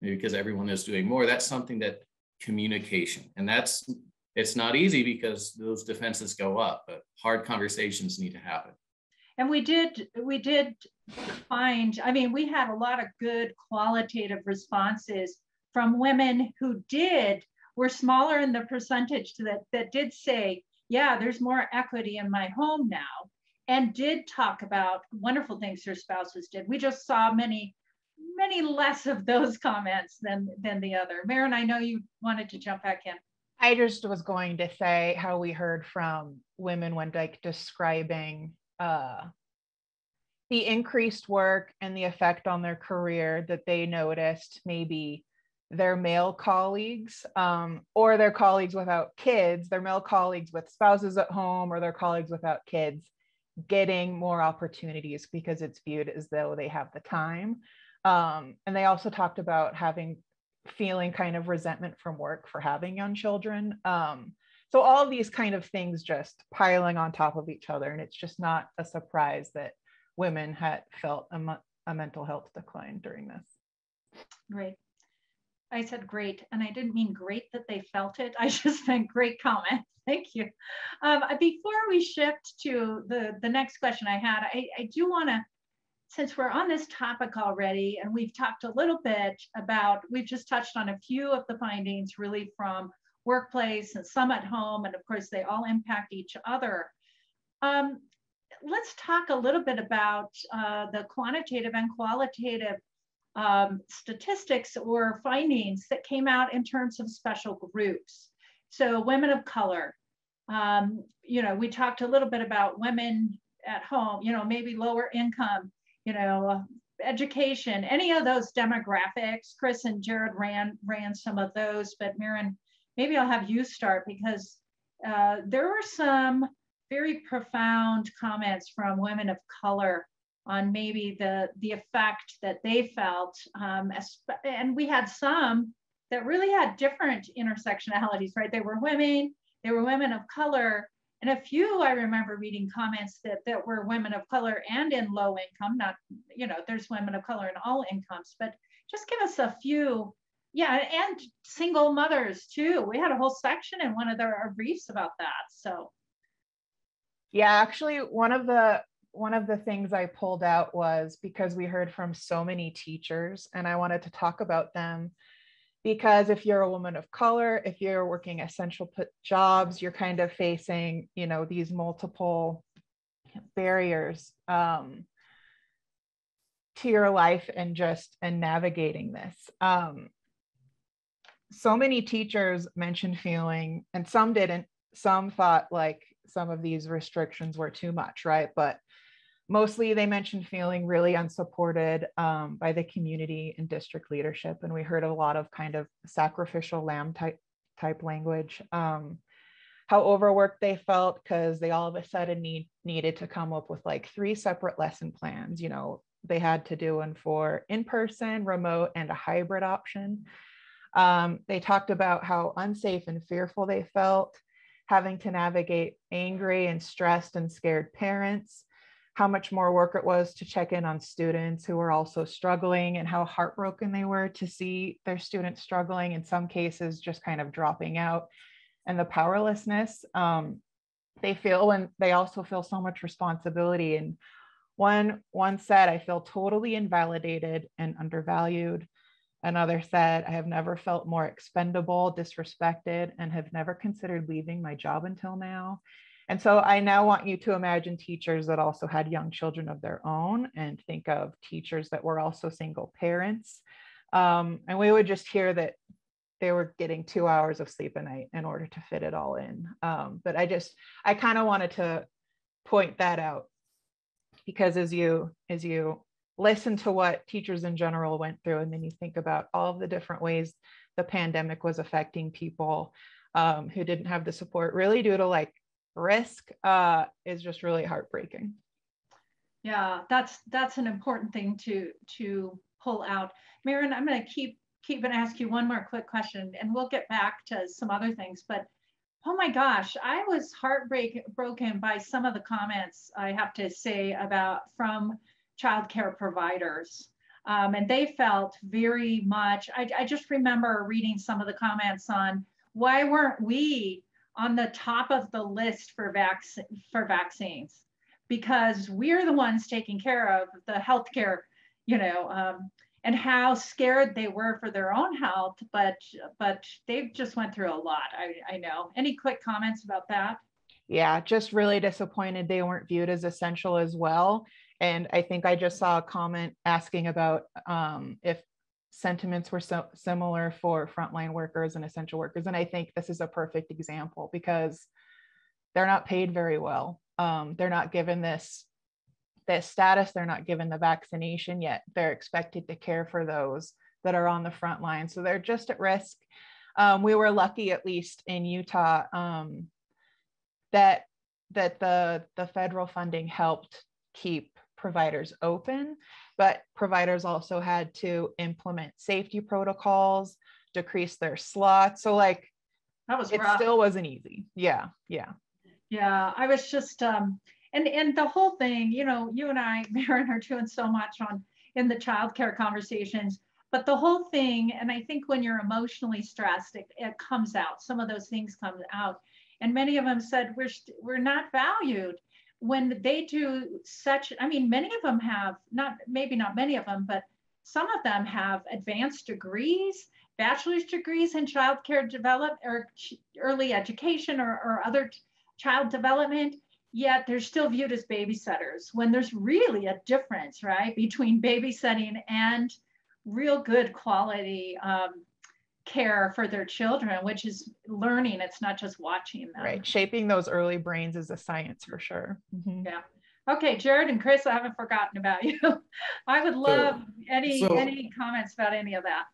because everyone is doing more. That's something that communication, and that's, it's not easy because those defenses go up, but hard conversations need to happen. And we did, we did find, I mean, we had a lot of good qualitative responses from women who did, were smaller in the percentage that, that did say, yeah, there's more equity in my home now, and did talk about wonderful things their spouses did. We just saw many, many less of those comments than, than the other. Marin, I know you wanted to jump back in. I just was going to say how we heard from women when like describing uh, the increased work and the effect on their career that they noticed maybe their male colleagues um, or their colleagues without kids, their male colleagues with spouses at home or their colleagues without kids getting more opportunities because it's viewed as though they have the time. Um, and they also talked about having feeling kind of resentment from work for having young children. Um, so all of these kind of things just piling on top of each other. And it's just not a surprise that women had felt a, a mental health decline during this. Great. I said great, and I didn't mean great that they felt it. I just meant great comment. Thank you. Um, before we shift to the, the next question I had, I, I do want to, since we're on this topic already, and we've talked a little bit about, we've just touched on a few of the findings really from workplace and some at home, and of course they all impact each other. Um, let's talk a little bit about uh, the quantitative and qualitative Um, statistics or findings that came out in terms of special groups. So women of color, um, you know, we talked a little bit about women at home, you know, maybe lower income, you know, education, any of those demographics. Chris and Jared ran, ran some of those, but Marin, maybe I'll have you start because uh, there were some very profound comments from women of color on maybe the, the effect that they felt. Um, and we had some that really had different intersectionalities, right? They were women, they were women of color. And a few, I remember reading comments that, that were women of color and in low income, not, you know, there's women of color in all incomes, but just give us a few. Yeah, and single mothers too. We had a whole section in one of their, our briefs about that, so. Yeah, actually one of the, One of the things I pulled out was because we heard from so many teachers and I wanted to talk about them because if you're a woman of color, if you're working essential jobs, you're kind of facing, you know, these multiple barriers um, to your life and just and navigating this. Um, so many teachers mentioned feeling, and some didn't, some thought like some of these restrictions were too much, right? But mostly they mentioned feeling really unsupported um, by the community and district leadership. And we heard a lot of kind of sacrificial lamb type, type language, um, how overworked they felt because they all of a sudden need, needed to come up with like three separate lesson plans. You know, they had to do one for in-person, remote, and a hybrid option. Um, they talked about how unsafe and fearful they felt, having to navigate angry and stressed and scared parents, how much more work it was to check in on students who were also struggling and how heartbroken they were to see their students struggling, in some cases just kind of dropping out, and the powerlessness um, they feel, and they also feel so much responsibility. And one, one said, I feel totally invalidated and undervalued. Another said, I have never felt more expendable, disrespected, and have never considered leaving my job until now. And so I now want you to imagine teachers that also had young children of their own and think of teachers that were also single parents. Um, and we would just hear that they were getting two hours of sleep a night in order to fit it all in. Um, but I just, I kind of wanted to point that out, because as you, as you listen to what teachers in general went through, and then you think about all of the different ways the pandemic was affecting people um, who didn't have the support, really due to like risk, uh, is just really heartbreaking. Yeah, that's that's an important thing to to pull out. Marin, I'm going to keep keep and ask you one more quick question, and we'll get back to some other things. But oh my gosh, I was heartbroken by some of the comments, I have to say, about from childcare providers, um, and they felt very much. I, I just remember reading some of the comments on why weren't we on the top of the list for vac for vaccines. Because we're the ones taking care of the healthcare, you know, um, and how scared they were for their own health, but but they've just went through a lot, I, I know. Any quick comments about that? Yeah, just really disappointed they weren't viewed as essential as well. And I think I just saw a comment asking about um, if sentiments were so similar for frontline workers and essential workers. And I think this is a perfect example, because they're not paid very well. Um, they're not given this, this status, they're not given the vaccination yet. They're expected to care for those that are on the front line. So they're just at risk. Um, we were lucky, at least in Utah, um, that, that the, the federal funding helped keep providers open, but providers also had to implement safety protocols, decrease their slots. So like, that was rough. It still wasn't easy. Yeah, yeah. Yeah, I was just, um, and, and the whole thing, you know, you and I, Marin, are doing so much on in the childcare conversations, but the whole thing, and I think when you're emotionally stressed, it, it comes out. Some of those things come out. And many of them said, we're, we're not valued when they do such, I mean, many of them have, not maybe not many of them, but some of them have advanced degrees, bachelor's degrees in childcare development or early education or, or other child development, yet they're still viewed as babysitters when there's really a difference, right, between babysitting and real good quality um, care for their children, which is learning. It's not just watching them. Right. Shaping those early brains is a science for sure. Mm-hmm. Yeah. Okay, Jared and Chris, I haven't forgotten about you. I would love so, any so, any comments about any of that.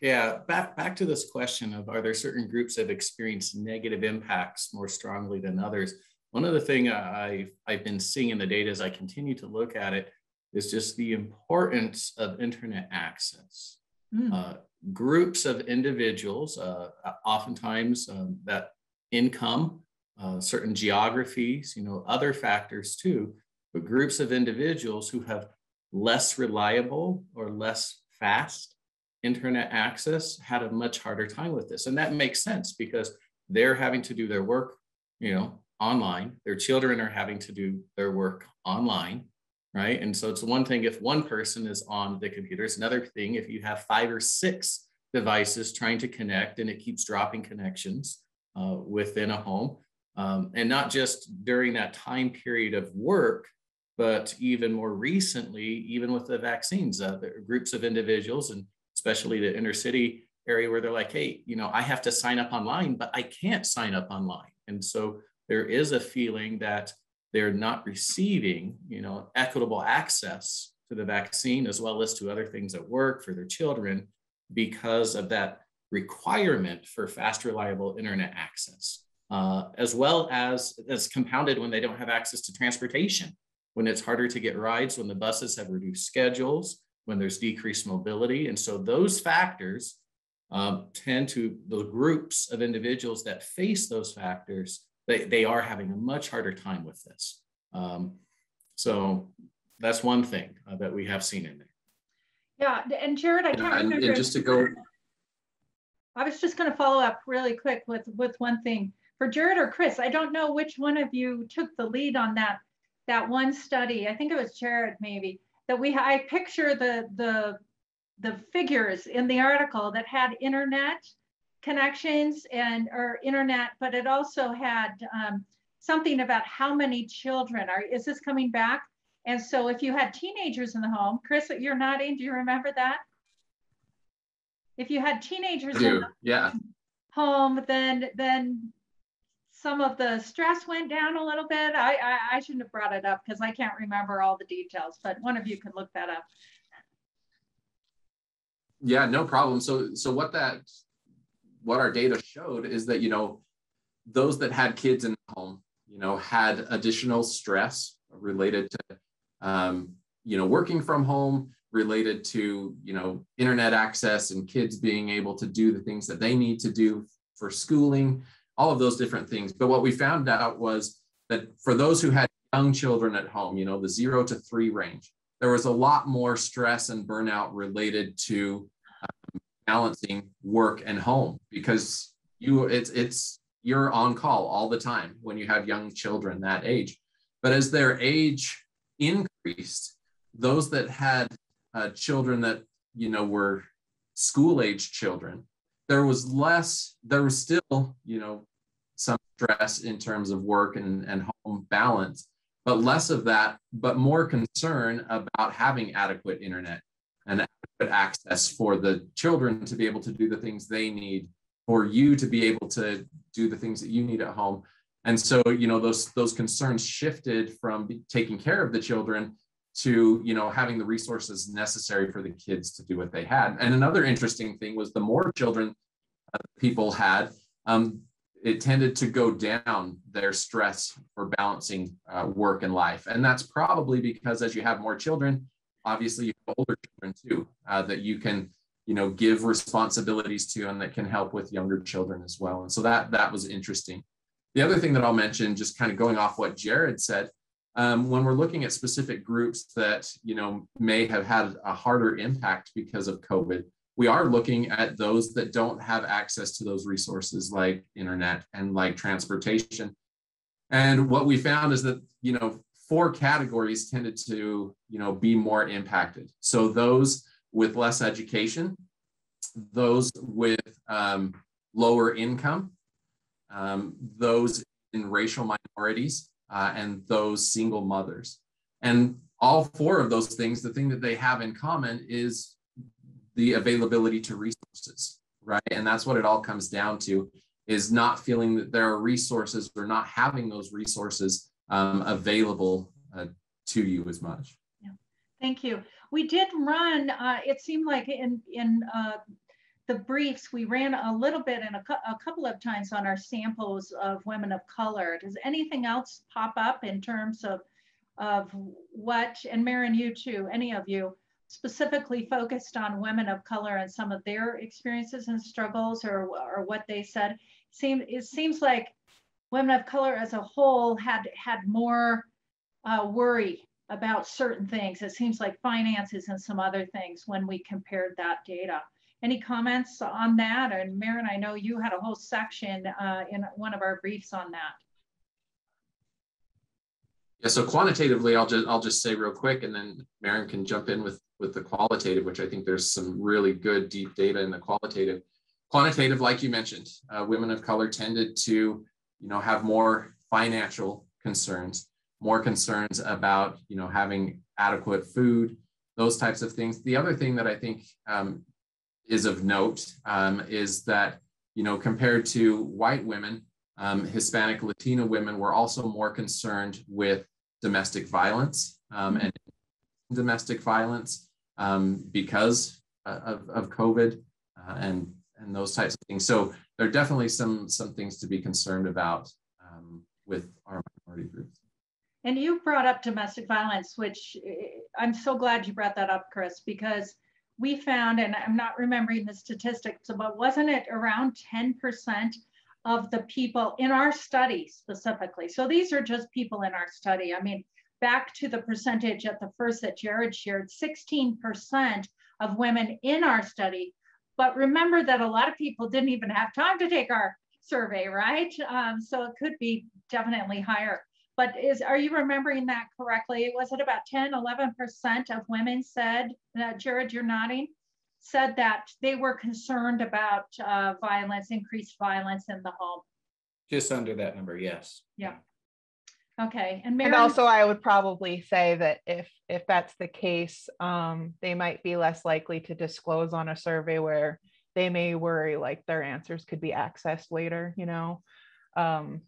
Yeah, back, back to this question of, are there certain groups that have experienced negative impacts more strongly than others? One of the things I've, I've been seeing in the data as I continue to look at it is just the importance of internet access. Mm. Uh, groups of individuals, uh, oftentimes um, that income, uh, certain geographies, you know, other factors too, but groups of individuals who have less reliable or less fast internet access had a much harder time with this. And that makes sense because they're having to do their work, you know, online. Their children are having to do their work online, right? And so it's one thing if one person is on the computer, it's another thing if you have five or six devices trying to connect and it keeps dropping connections uh, within a home. Um, and not just during that time period of work, but even more recently, even with the vaccines, uh, there are groups of individuals, and especially the inner city area, where they're like, hey, you know, I have to sign up online, but I can't sign up online. And so there is a feeling that they're not receiving, you know, equitable access to the vaccine, as well as to other things at work for their children, because of that requirement for fast, reliable internet access, uh, as well as as compounded when they don't have access to transportation, when it's harder to get rides, when the buses have reduced schedules, when there's decreased mobility. And so those factors um, tend to, the groups of individuals that face those factors, they, they are having a much harder time with this. Um, so that's one thing uh, that we have seen in there. Yeah, and Jared, I can't yeah, remember. And, and just to go. I was just gonna follow up really quick with, with one thing. For Jared or Chris, I don't know which one of you took the lead on that, that one study. I think it was Jared maybe. That we, I picture the, the, the figures in the article that had internet connections and or internet, but it also had um, something about how many children are, is this coming back? And so if you had teenagers in the home, Chris, you're nodding, do you remember that? If you had teenagers I do. in the yeah. home, then then some of the stress went down a little bit. I, I, I shouldn't have brought it up because I can't remember all the details, but one of you can look that up. Yeah, no problem. So so what that what our data showed is that, you know, those that had kids in the home, you know, had additional stress related to, um, you know, working from home, related to, you know, internet access and kids being able to do the things that they need to do for schooling, all of those different things. But what we found out was that for those who had young children at home, you know, the zero to three range, there was a lot more stress and burnout related to um, balancing work and home, because you it's it's you're on call all the time when you have young children that age. But as their age increased, those that had uh, children that, you know, were school-age children, there was less, there was still, you know, some stress in terms of work and, and home balance, but less of that, but more concern about having adequate internet and adequate access for the children to be able to do the things they need, for you to be able to do the things that you need at home. And so, you know, those, those concerns shifted from taking care of the children to, you know, having the resources necessary for the kids to do what they had. And another interesting thing was the more children uh, people had, um, it tended to go down their stress for balancing uh, work and life. And that's probably because as you have more children, obviously you have older children too, uh, that you can, you know, give responsibilities to and that can help with younger children as well. And so that, that was interesting. The other thing that I'll mention, just kind of going off what Jared said, Um, when we're looking at specific groups that, you know, may have had a harder impact because of COVID, we are looking at those that don't have access to those resources like internet and like transportation. And what we found is that, you know, four categories tended to, you know, be more impacted. So those with less education, those with um, lower income, um, those in racial minorities, Uh, and those single mothers. And all four of those things, the thing that they have in common is the availability to resources, right? And that's what it all comes down to, is not feeling that there are resources or not having those resources um, available uh, to you as much. Yeah. Thank you. We did run, uh, it seemed like in, in uh, the briefs, we ran a little bit and a, a couple of times on our samples of women of color. Does anything else pop up in terms of, of what, and Marin, you too, any of you, specifically focused on women of color and some of their experiences and struggles, or, or what they said? Seem, it seems like women of color as a whole had, had more uh, worry about certain things. It seems like finances and some other things when we compared that data. Any comments on that? And Marin, I know you had a whole section uh, in one of our briefs on that. Yeah, so quantitatively, I'll just I'll just say real quick, and then Marin can jump in with with the qualitative, which I think there's some really good deep data in the qualitative. Quantitative, like you mentioned, uh, women of color tended to, you know, have more financial concerns, more concerns about, you know, having adequate food, those types of things. The other thing that I think um, is of note um, is that, you know, compared to white women, um, Hispanic, Latina women were also more concerned with domestic violence um, and domestic violence um, because of, of COVID uh, and, and those types of things. So there are definitely some, some things to be concerned about um, with our minority groups. And you brought up domestic violence, which I'm so glad you brought that up, Chris, because we found, and I'm not remembering the statistics, but wasn't it around ten percent of the people in our study specifically? So these are just people in our study. I mean, back to the percentage at the first that Jared shared, sixteen percent of women in our study. But remember that a lot of people didn't even have time to take our survey, right? Um, so it could be definitely higher. But is, are you remembering that correctly? Was it about ten, eleven percent of women said, uh, Jared, you're nodding, said that they were concerned about uh, violence, increased violence in the home? Just under that number, yes. Yeah. Okay. And, Marin, and also, I would probably say that if, if that's the case, um, they might be less likely to disclose on a survey where they may worry like their answers could be accessed later, you know, um,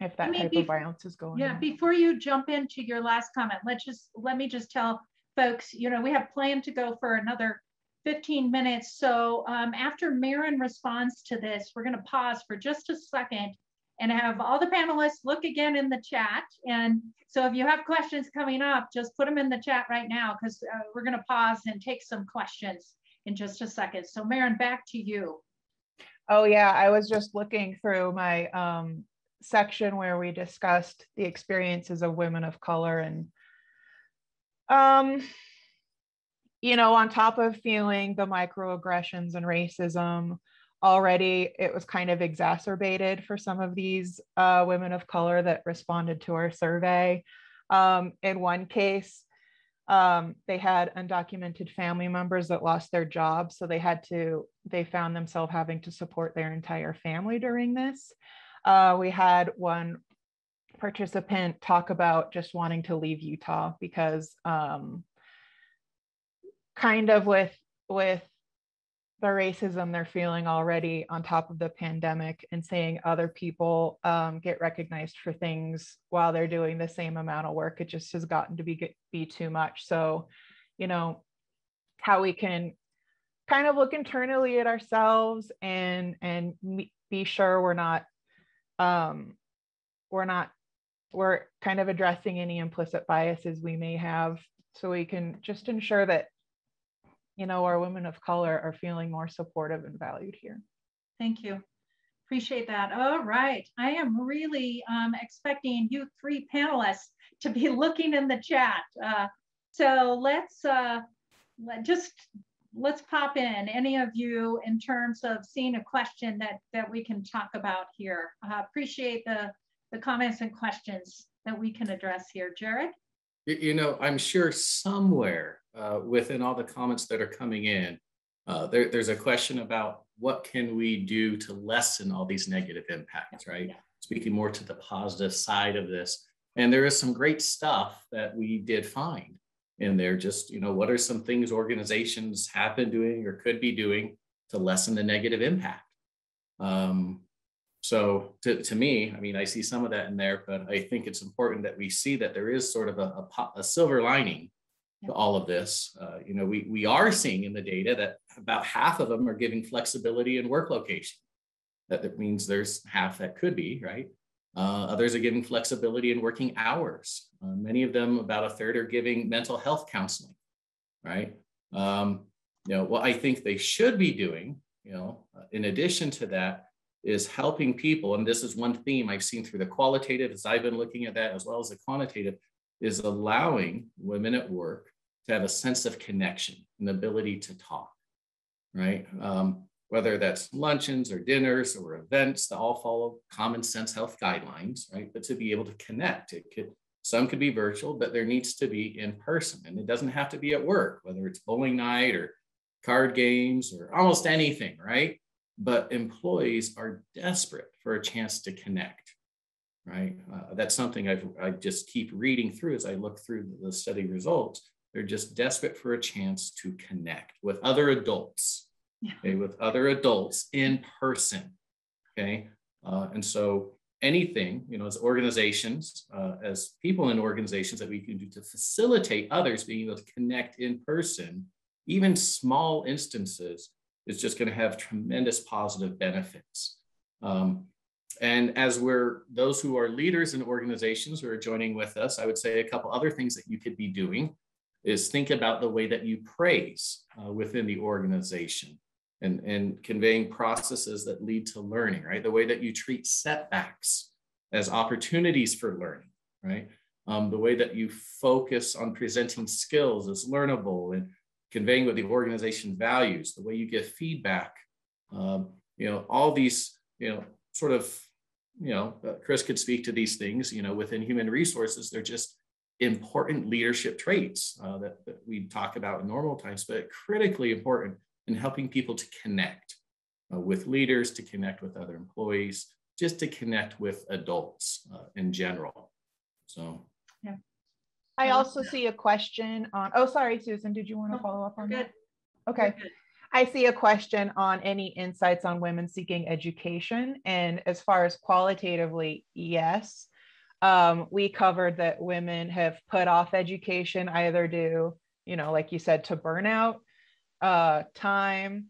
if that I mean, type before, of violence is going yeah, on. Yeah, before you jump into your last comment, let's just, let me just tell folks, you know, we have planned to go for another fifteen minutes. So um, after Marin responds to this, we're gonna pause for just a second and have all the panelists look again in the chat. And so if you have questions coming up, just put them in the chat right now, because uh, we're gonna pause and take some questions in just a second. So Marin, back to you. Oh yeah, I was just looking through my um, section where we discussed the experiences of women of color, and um, you know, on top of feeling the microaggressions and racism, already it was kind of exacerbated for some of these uh, women of color that responded to our survey. Um, in one case, um, they had undocumented family members that lost their jobs. So they had to, they found themselves having to support their entire family during this. Uh, we had one participant talk about just wanting to leave Utah because um, kind of with, with the racism they're feeling already on top of the pandemic, and seeing other people um, get recognized for things while they're doing the same amount of work, it just has gotten to be, be too much. So, you know, how we can kind of look internally at ourselves and, and be sure we're not, um, we're not, we're kind of addressing any implicit biases we may have, so we can just ensure that, you know, our women of color are feeling more supportive and valued here. Thank you. Appreciate that. All right. I am really um, expecting you three panelists to be looking in the chat. Uh, so let's uh, let just, let's pop in any of you in terms of seeing a question that, that we can talk about here. Uh, appreciate the, the comments and questions that we can address here. Jared? You know, I'm sure somewhere uh, within all the comments that are coming in, uh, there, there's a question about what can we do to lessen all these negative impacts, right? Yeah. Speaking more to the positive side of this. And there is some great stuff that we did find in there. Just, you know, what are some things organizations have been doing or could be doing to lessen the negative impact? Um, So to, to me, I mean, I see some of that in there, but I think it's important that we see that there is sort of a, a, a silver lining to all of this. Uh, you know, we, we are seeing in the data that about half of them are giving flexibility in work location. That, that means there's half that could be, right? Uh, others are giving flexibility in working hours. Uh, many of them, about a third, are giving mental health counseling, right? Um, you know, what I think they should be doing, you know, in addition to that, is helping people, and this is one theme I've seen through the qualitative as I've been looking at that, as well as the quantitative, is allowing women at work to have a sense of connection and the ability to talk, right? Um, whether that's luncheons or dinners or events, they all follow common sense health guidelines, right? But to be able to connect, it could, some could be virtual, but there needs to be in person, and it doesn't have to be at work, whether it's bowling night or card games or almost anything, right? But employees are desperate for a chance to connect, right? Uh, that's something I've, I just keep reading through as I look through the study results. They're just desperate for a chance to connect with other adults, yeah. okay, with other adults in person, okay? Uh, and so anything, you know, as organizations, uh, as people in organizations that we can do to facilitate others being able to connect in person, even small instances, it's just going to have tremendous positive benefits. Um, and as we're, those who are leaders in organizations who are joining with us, I would say a couple other things that you could be doing is think about the way that you praise uh, within the organization and, and conveying processes that lead to learning, right? The way that you treat setbacks as opportunities for learning, right? Um, the way that you focus on presenting skills as learnable and conveying what the organization values, the way you give feedback, um, you know, all these, you know, sort of, you know, Chris could speak to these things, you know, within human resources, they're just important leadership traits uh, that, that we talk about in normal times, but critically important in helping people to connect uh, with leaders, to connect with other employees, just to connect with adults uh, in general, so. Yeah. I also see a question on, oh, sorry, Susan, did you want to follow up on that? Okay. I see a question on any insights on women seeking education. And as far as qualitatively, yes. Um, we covered that women have put off education either due, you know, like you said, to burnout, uh, time,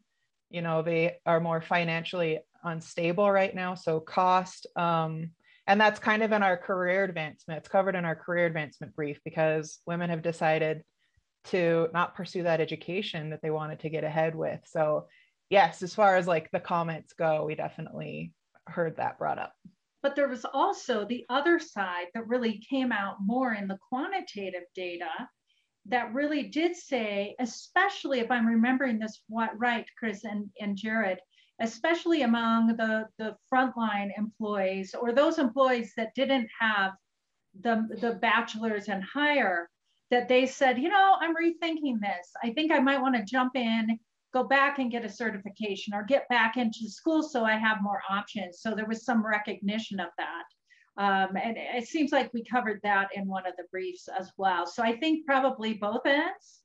you know, they are more financially unstable right now. So cost, um, and that's kind of in our career advancement. It's covered in our career advancement brief because women have decided to not pursue that education that they wanted to get ahead with. So yes, as far as like the comments go, we definitely heard that brought up. But there was also the other side that really came out more in the quantitative data that really did say, especially if I'm remembering this right, Chris and, and Jared, especially among the, the frontline employees or those employees that didn't have the, the bachelor's and higher, that they said, you know, I'm rethinking this. I think I might want to jump in, go back and get a certification or get back into school so I have more options. So there was some recognition of that. Um, and it seems like we covered that in one of the briefs as well. So I think probably both ends,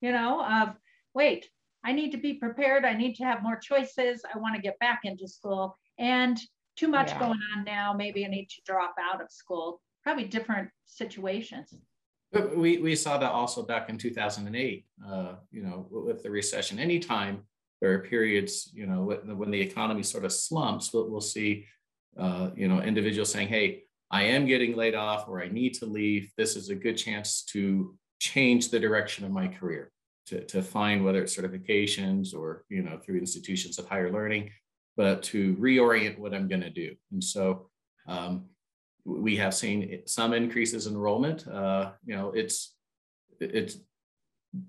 you know, of wait, I need to be prepared. I need to have more choices. I want to get back into school and too much yeah. going on now. Maybe I need to drop out of school, probably different situations. We, we saw that also back in two thousand eight, uh, you know, with the recession. Anytime there are periods, you know, when, when the economy sort of slumps, we'll, we'll see, uh, you know, individuals saying, hey, I am getting laid off or I need to leave. This is a good chance to change the direction of my career, to, to find whether it's certifications or, you know, through institutions of higher learning, but to reorient what I'm going to do. And so, um, we have seen some increases in enrollment. Uh, you know, it's it's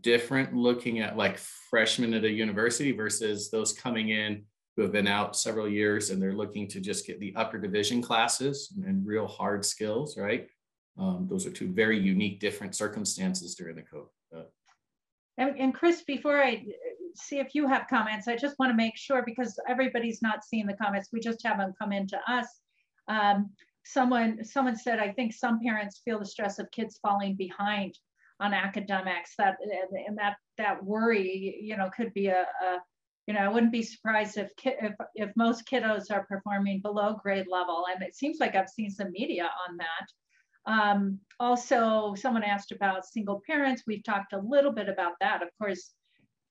different looking at like freshmen at a university versus those coming in who have been out several years and they're looking to just get the upper division classes and real hard skills, right? Um, those are two very unique, different circumstances during the COVID. Uh, and, and Chris, before I see if you have comments, I just want to make sure because everybody's not seeing the comments. We just have them come into us. Um, Someone, someone said, I think some parents feel the stress of kids falling behind on academics. That and that that worry, you know, could be a, a you know, I wouldn't be surprised if, ki if if most kiddos are performing below grade level. And it seems like I've seen some media on that. Um, also, someone asked about single parents. We've talked a little bit about that. Of course,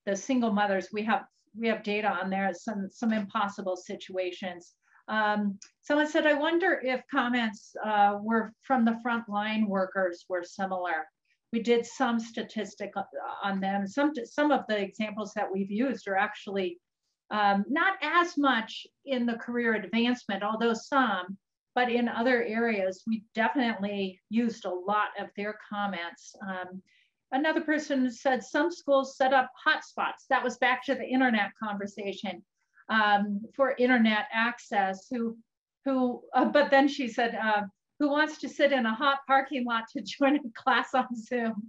the single mothers. We have we have data on there. Some some impossible situations. Um, someone said, I wonder if comments uh, were from the frontline workers were similar. We did some statistic on them. Some, some of the examples that we've used are actually um, not as much in the career advancement, although some, but in other areas, we definitely used a lot of their comments. Um, another person said some schools set up hotspots. That was back to the internet conversation. Um, for internet access, who, who, uh, but then she said, uh, who wants to sit in a hot parking lot to join a class on Zoom?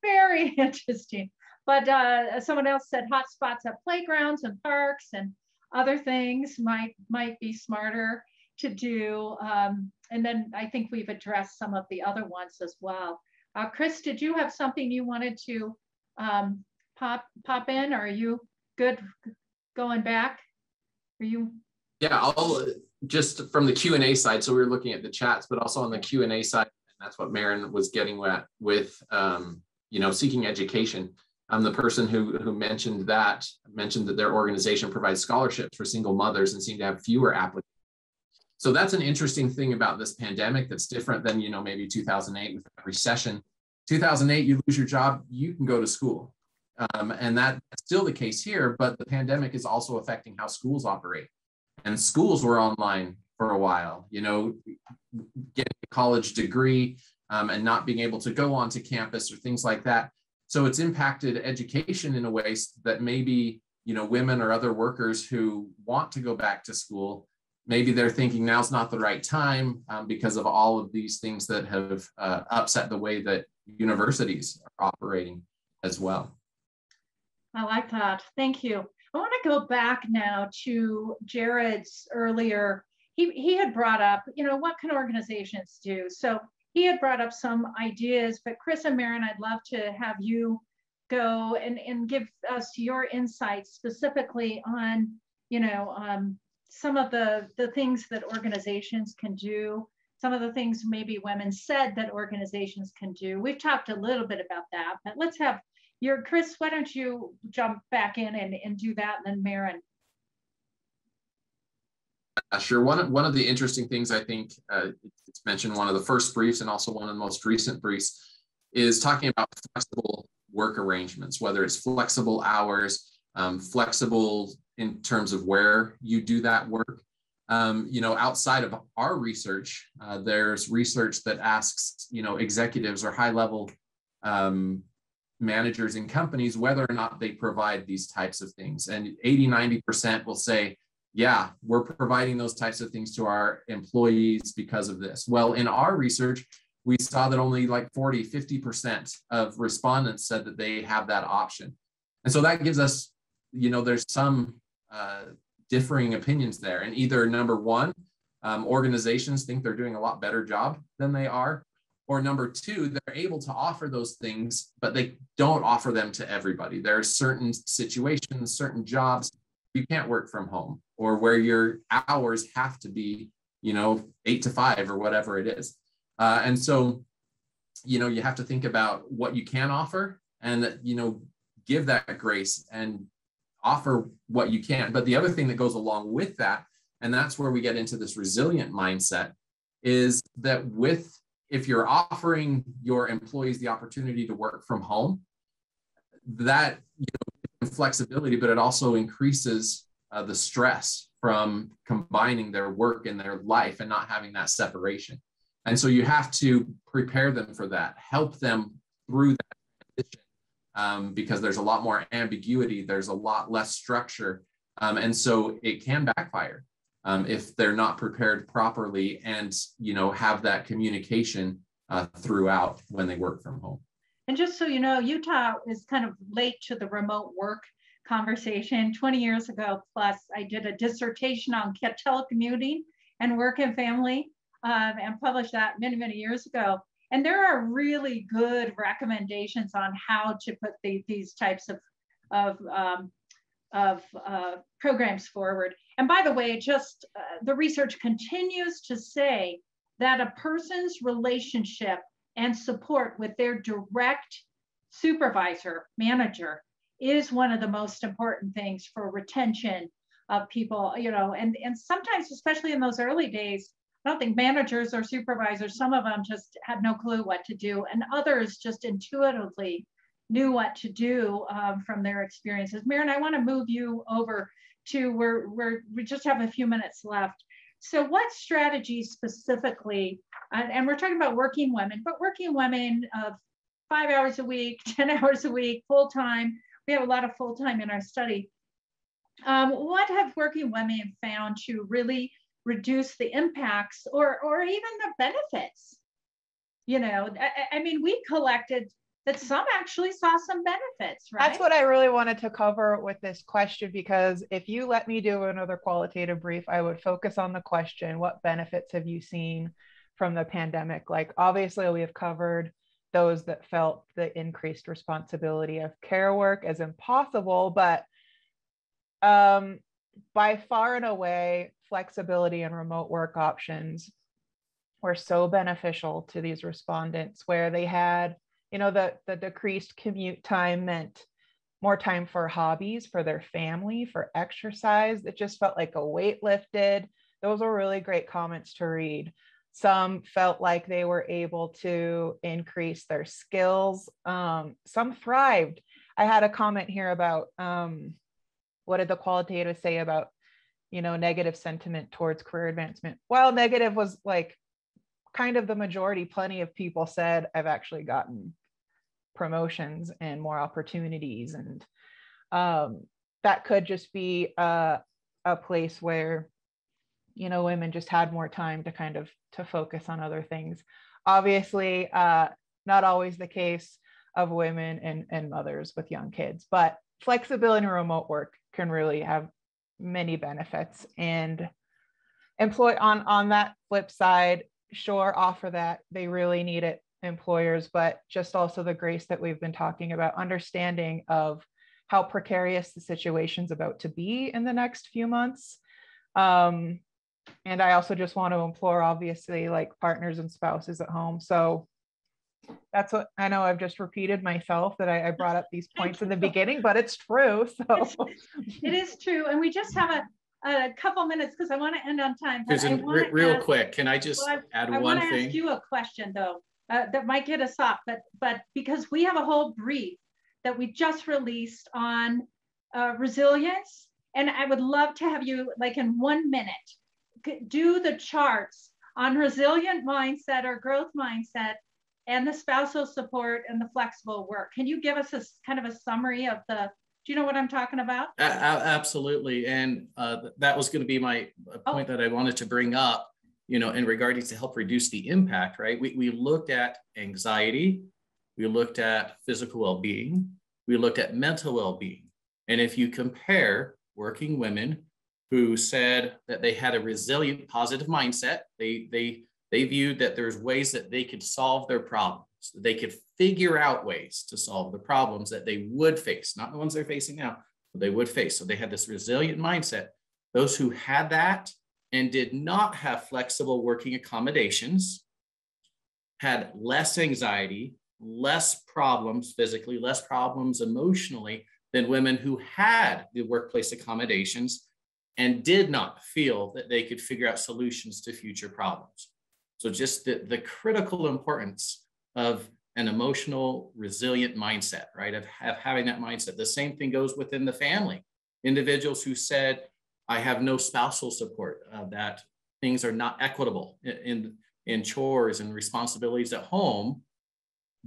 Very interesting. But uh, someone else said hotspots at playgrounds and parks and other things might, might be smarter to do. Um, and then I think we've addressed some of the other ones as well. Uh, Chris, did you have something you wanted to um, pop, pop in, or are you good going back? Are you? Yeah, I'll just from the Q and A side. So we were looking at the chats, but also on the Q and A side, and that's what Marin was getting at with, um, you know, seeking education. Um, the person who who mentioned that mentioned that their organization provides scholarships for single mothers and seemed to have fewer applicants. So that's an interesting thing about this pandemic that's different than, you know, maybe two thousand eight with the recession. two thousand eight, you lose your job, you can go to school. Um, and that's still the case here, but the pandemic is also affecting how schools operate. And schools were online for a while, you know, getting a college degree um, and not being able to go onto campus or things like that. So it's impacted education in a way that maybe, you know, women or other workers who want to go back to school, maybe they're thinking now's not the right time um, because of all of these things that have uh, upset the way that universities are operating as well. I like that. Thank you. I want to go back now to Jared's earlier. He, he had brought up, you know, what can organizations do? So he had brought up some ideas, but Chris and Marin, I'd love to have you go and, and give us your insights specifically on, you know, um, some of the, the things that organizations can do, some of the things maybe women said that organizations can do. We've talked a little bit about that, but let's have your, Chris, why don't you jump back in and, and do that, and then Marin. Uh, sure. One of, one of the interesting things, I think uh, it's mentioned one of the first briefs and also one of the most recent briefs, is talking about flexible work arrangements, whether it's flexible hours, um, flexible in terms of where you do that work. Um, you know, outside of our research, uh, there's research that asks, you know, executives or high level um, managers in companies whether or not they provide these types of things. And eighty, ninety percent will say, yeah, we're providing those types of things to our employees because of this. Well, in our research, we saw that only like forty, fifty percent of respondents said that they have that option. And so that gives us, you know, there's some uh, differing opinions there. And either number one, um, organizations think they're doing a lot better job than they are, or number two, they're able to offer those things, but they don't offer them to everybody. There are certain situations, certain jobs, you can't work from home, or where your hours have to be, you know, eight to five or whatever it is. Uh, and so, you know, you have to think about what you can offer and, you know, give that grace and offer what you can. But the other thing that goes along with that, and that's where we get into this resilient mindset, is that with, if you're offering your employees the opportunity to work from home, that, you know, flexibility, but it also increases uh, the stress from combining their work and their life and not having that separation. And so you have to prepare them for that, help them through that transition, um, because there's a lot more ambiguity, there's a lot less structure, um, and so it can backfire um, if they're not prepared properly and, you know, have that communication uh, throughout when they work from home. And just so you know, Utah is kind of late to the remote work conversation. twenty years ago plus, I did a dissertation on telecommuting and work and family, um, and published that many, many years ago. And there are really good recommendations on how to put the, these types of, of, um, of uh, programs forward. And by the way, just uh, the research continues to say that a person's relationship and support with their direct supervisor, manager, is one of the most important things for retention of people, you know, and, and sometimes, especially in those early days, I don't think managers or supervisors, some of them just had no clue what to do, and others just intuitively knew what to do um, from their experiences. Marin, I wanna move you over to where, where we just have a few minutes left. So what strategies specifically, and, and we're talking about working women, but working women of five hours a week, ten hours a week, full-time, we have a lot of full-time in our study. Um, what have working women found to really reduce the impacts or, or even the benefits? You know, I, I mean, we collected that some actually saw some benefits, right? That's what I really wanted to cover with this question, because if you let me do another qualitative brief, I would focus on the question, what benefits have you seen from the pandemic? Like, obviously we have covered those that felt the increased responsibility of care work as impossible, but um, by far and away, flexibility and remote work options were so beneficial to these respondents, where they had, you know, the, the decreased commute time meant more time for hobbies, for their family, for exercise. It just felt like a weight lifted. Those were really great comments to read. Some felt like they were able to increase their skills. Um, some thrived. I had a comment here about um, what did the qualitative say about, you know, negative sentiment towards career advancement? Well, negative was like kind of the majority. Plenty of people said, I've actually gotten promotions and more opportunities. And um, that could just be a, a place where, you know, women just had more time to kind of to focus on other things. Obviously, uh, not always the case of women and, and mothers with young kids, but flexibility and remote work can really have many benefits. And employ on, on that flip side, sure, offer that. They really need it employers, but just also the grace that we've been talking about, understanding of how precarious the situation's about to be in the next few months. Um, and I also just want to implore, obviously, like partners and spouses at home. So that's what I know. I've just repeated myself that I, I brought up these points in the beginning, but it's true. So it is true. And we just have a a couple minutes because I want to end on time. Susan, real ask, quick, can I just well, I, add I one thing? I want to ask you a question though, uh, that might get us off, but, but because we have a whole brief that we just released on uh, resilience, and I would love to have you, like in one minute, do the charts on resilient mindset or growth mindset and the spousal support and the flexible work. Can you give us a kind of a summary of the, do you know what I'm talking about? Uh, absolutely. And uh, that was going to be my point oh. that I wanted to bring up, you know, in regarding to help reduce the impact, right? We, we looked at anxiety, we looked at physical well-being, we looked at mental well-being. And if you compare working women who said that they had a resilient, positive mindset, they, they, they viewed that there's ways that they could solve their problems. So they could figure out ways to solve the problems that they would face, not the ones they're facing now, but they would face. So they had this resilient mindset. Those who had that and did not have flexible working accommodations had less anxiety, less problems physically, less problems emotionally than women who had the workplace accommodations and did not feel that they could figure out solutions to future problems. So just the, the critical importance of an emotional, resilient mindset, right? Of, of having that mindset. The same thing goes within the family. Individuals who said, I have no spousal support, uh, that things are not equitable in, in, in chores and responsibilities at home,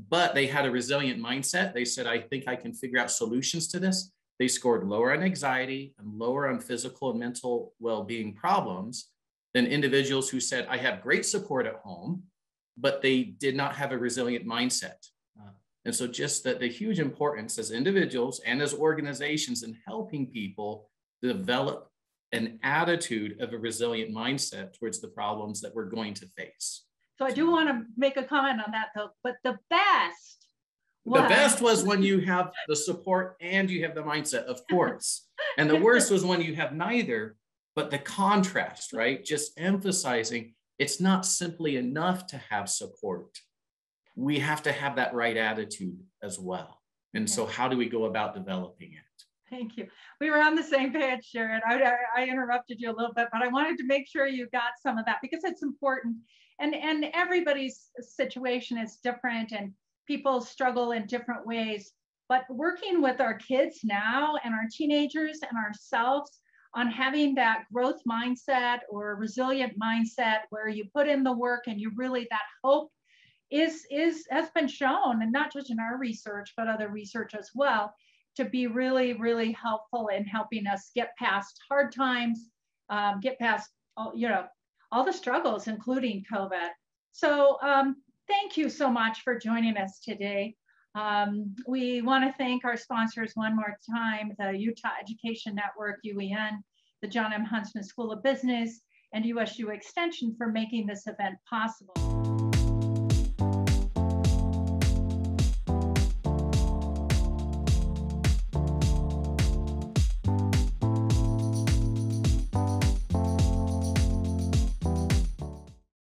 but they had a resilient mindset. They said, I think I can figure out solutions to this. They scored lower on anxiety and lower on physical and mental well-being problems than individuals who said, I have great support at home, but they did not have a resilient mindset. Uh, and so just that the huge importance as individuals and as organizations in helping people develop an attitude of a resilient mindset towards the problems that we're going to face. So I do want to make a comment on that though, but the best was... The best was when you have the support and you have the mindset, of course. And the worst was when you have neither, but the contrast, right? Just emphasizing it's not simply enough to have support. We have to have that right attitude as well. And okay. So how do we go about developing it? Thank you. We were on the same page, Jared. I, I interrupted you a little bit, but I wanted to make sure you got some of that because it's important. And, and everybody's situation is different and people struggle in different ways. But working with our kids now and our teenagers and ourselves on having that growth mindset or resilient mindset where you put in the work and you really, that hope is, is has been shown, and not just in our research, but other research as well, to be really, really helpful in helping us get past hard times, um, get past, all, you know, all the struggles, including COVID. So um, thank you so much for joining us today. Um, we want to thank our sponsors one more time, the Utah Education Network, U E N, the John M. Huntsman School of Business, and U S U Extension for making this event possible.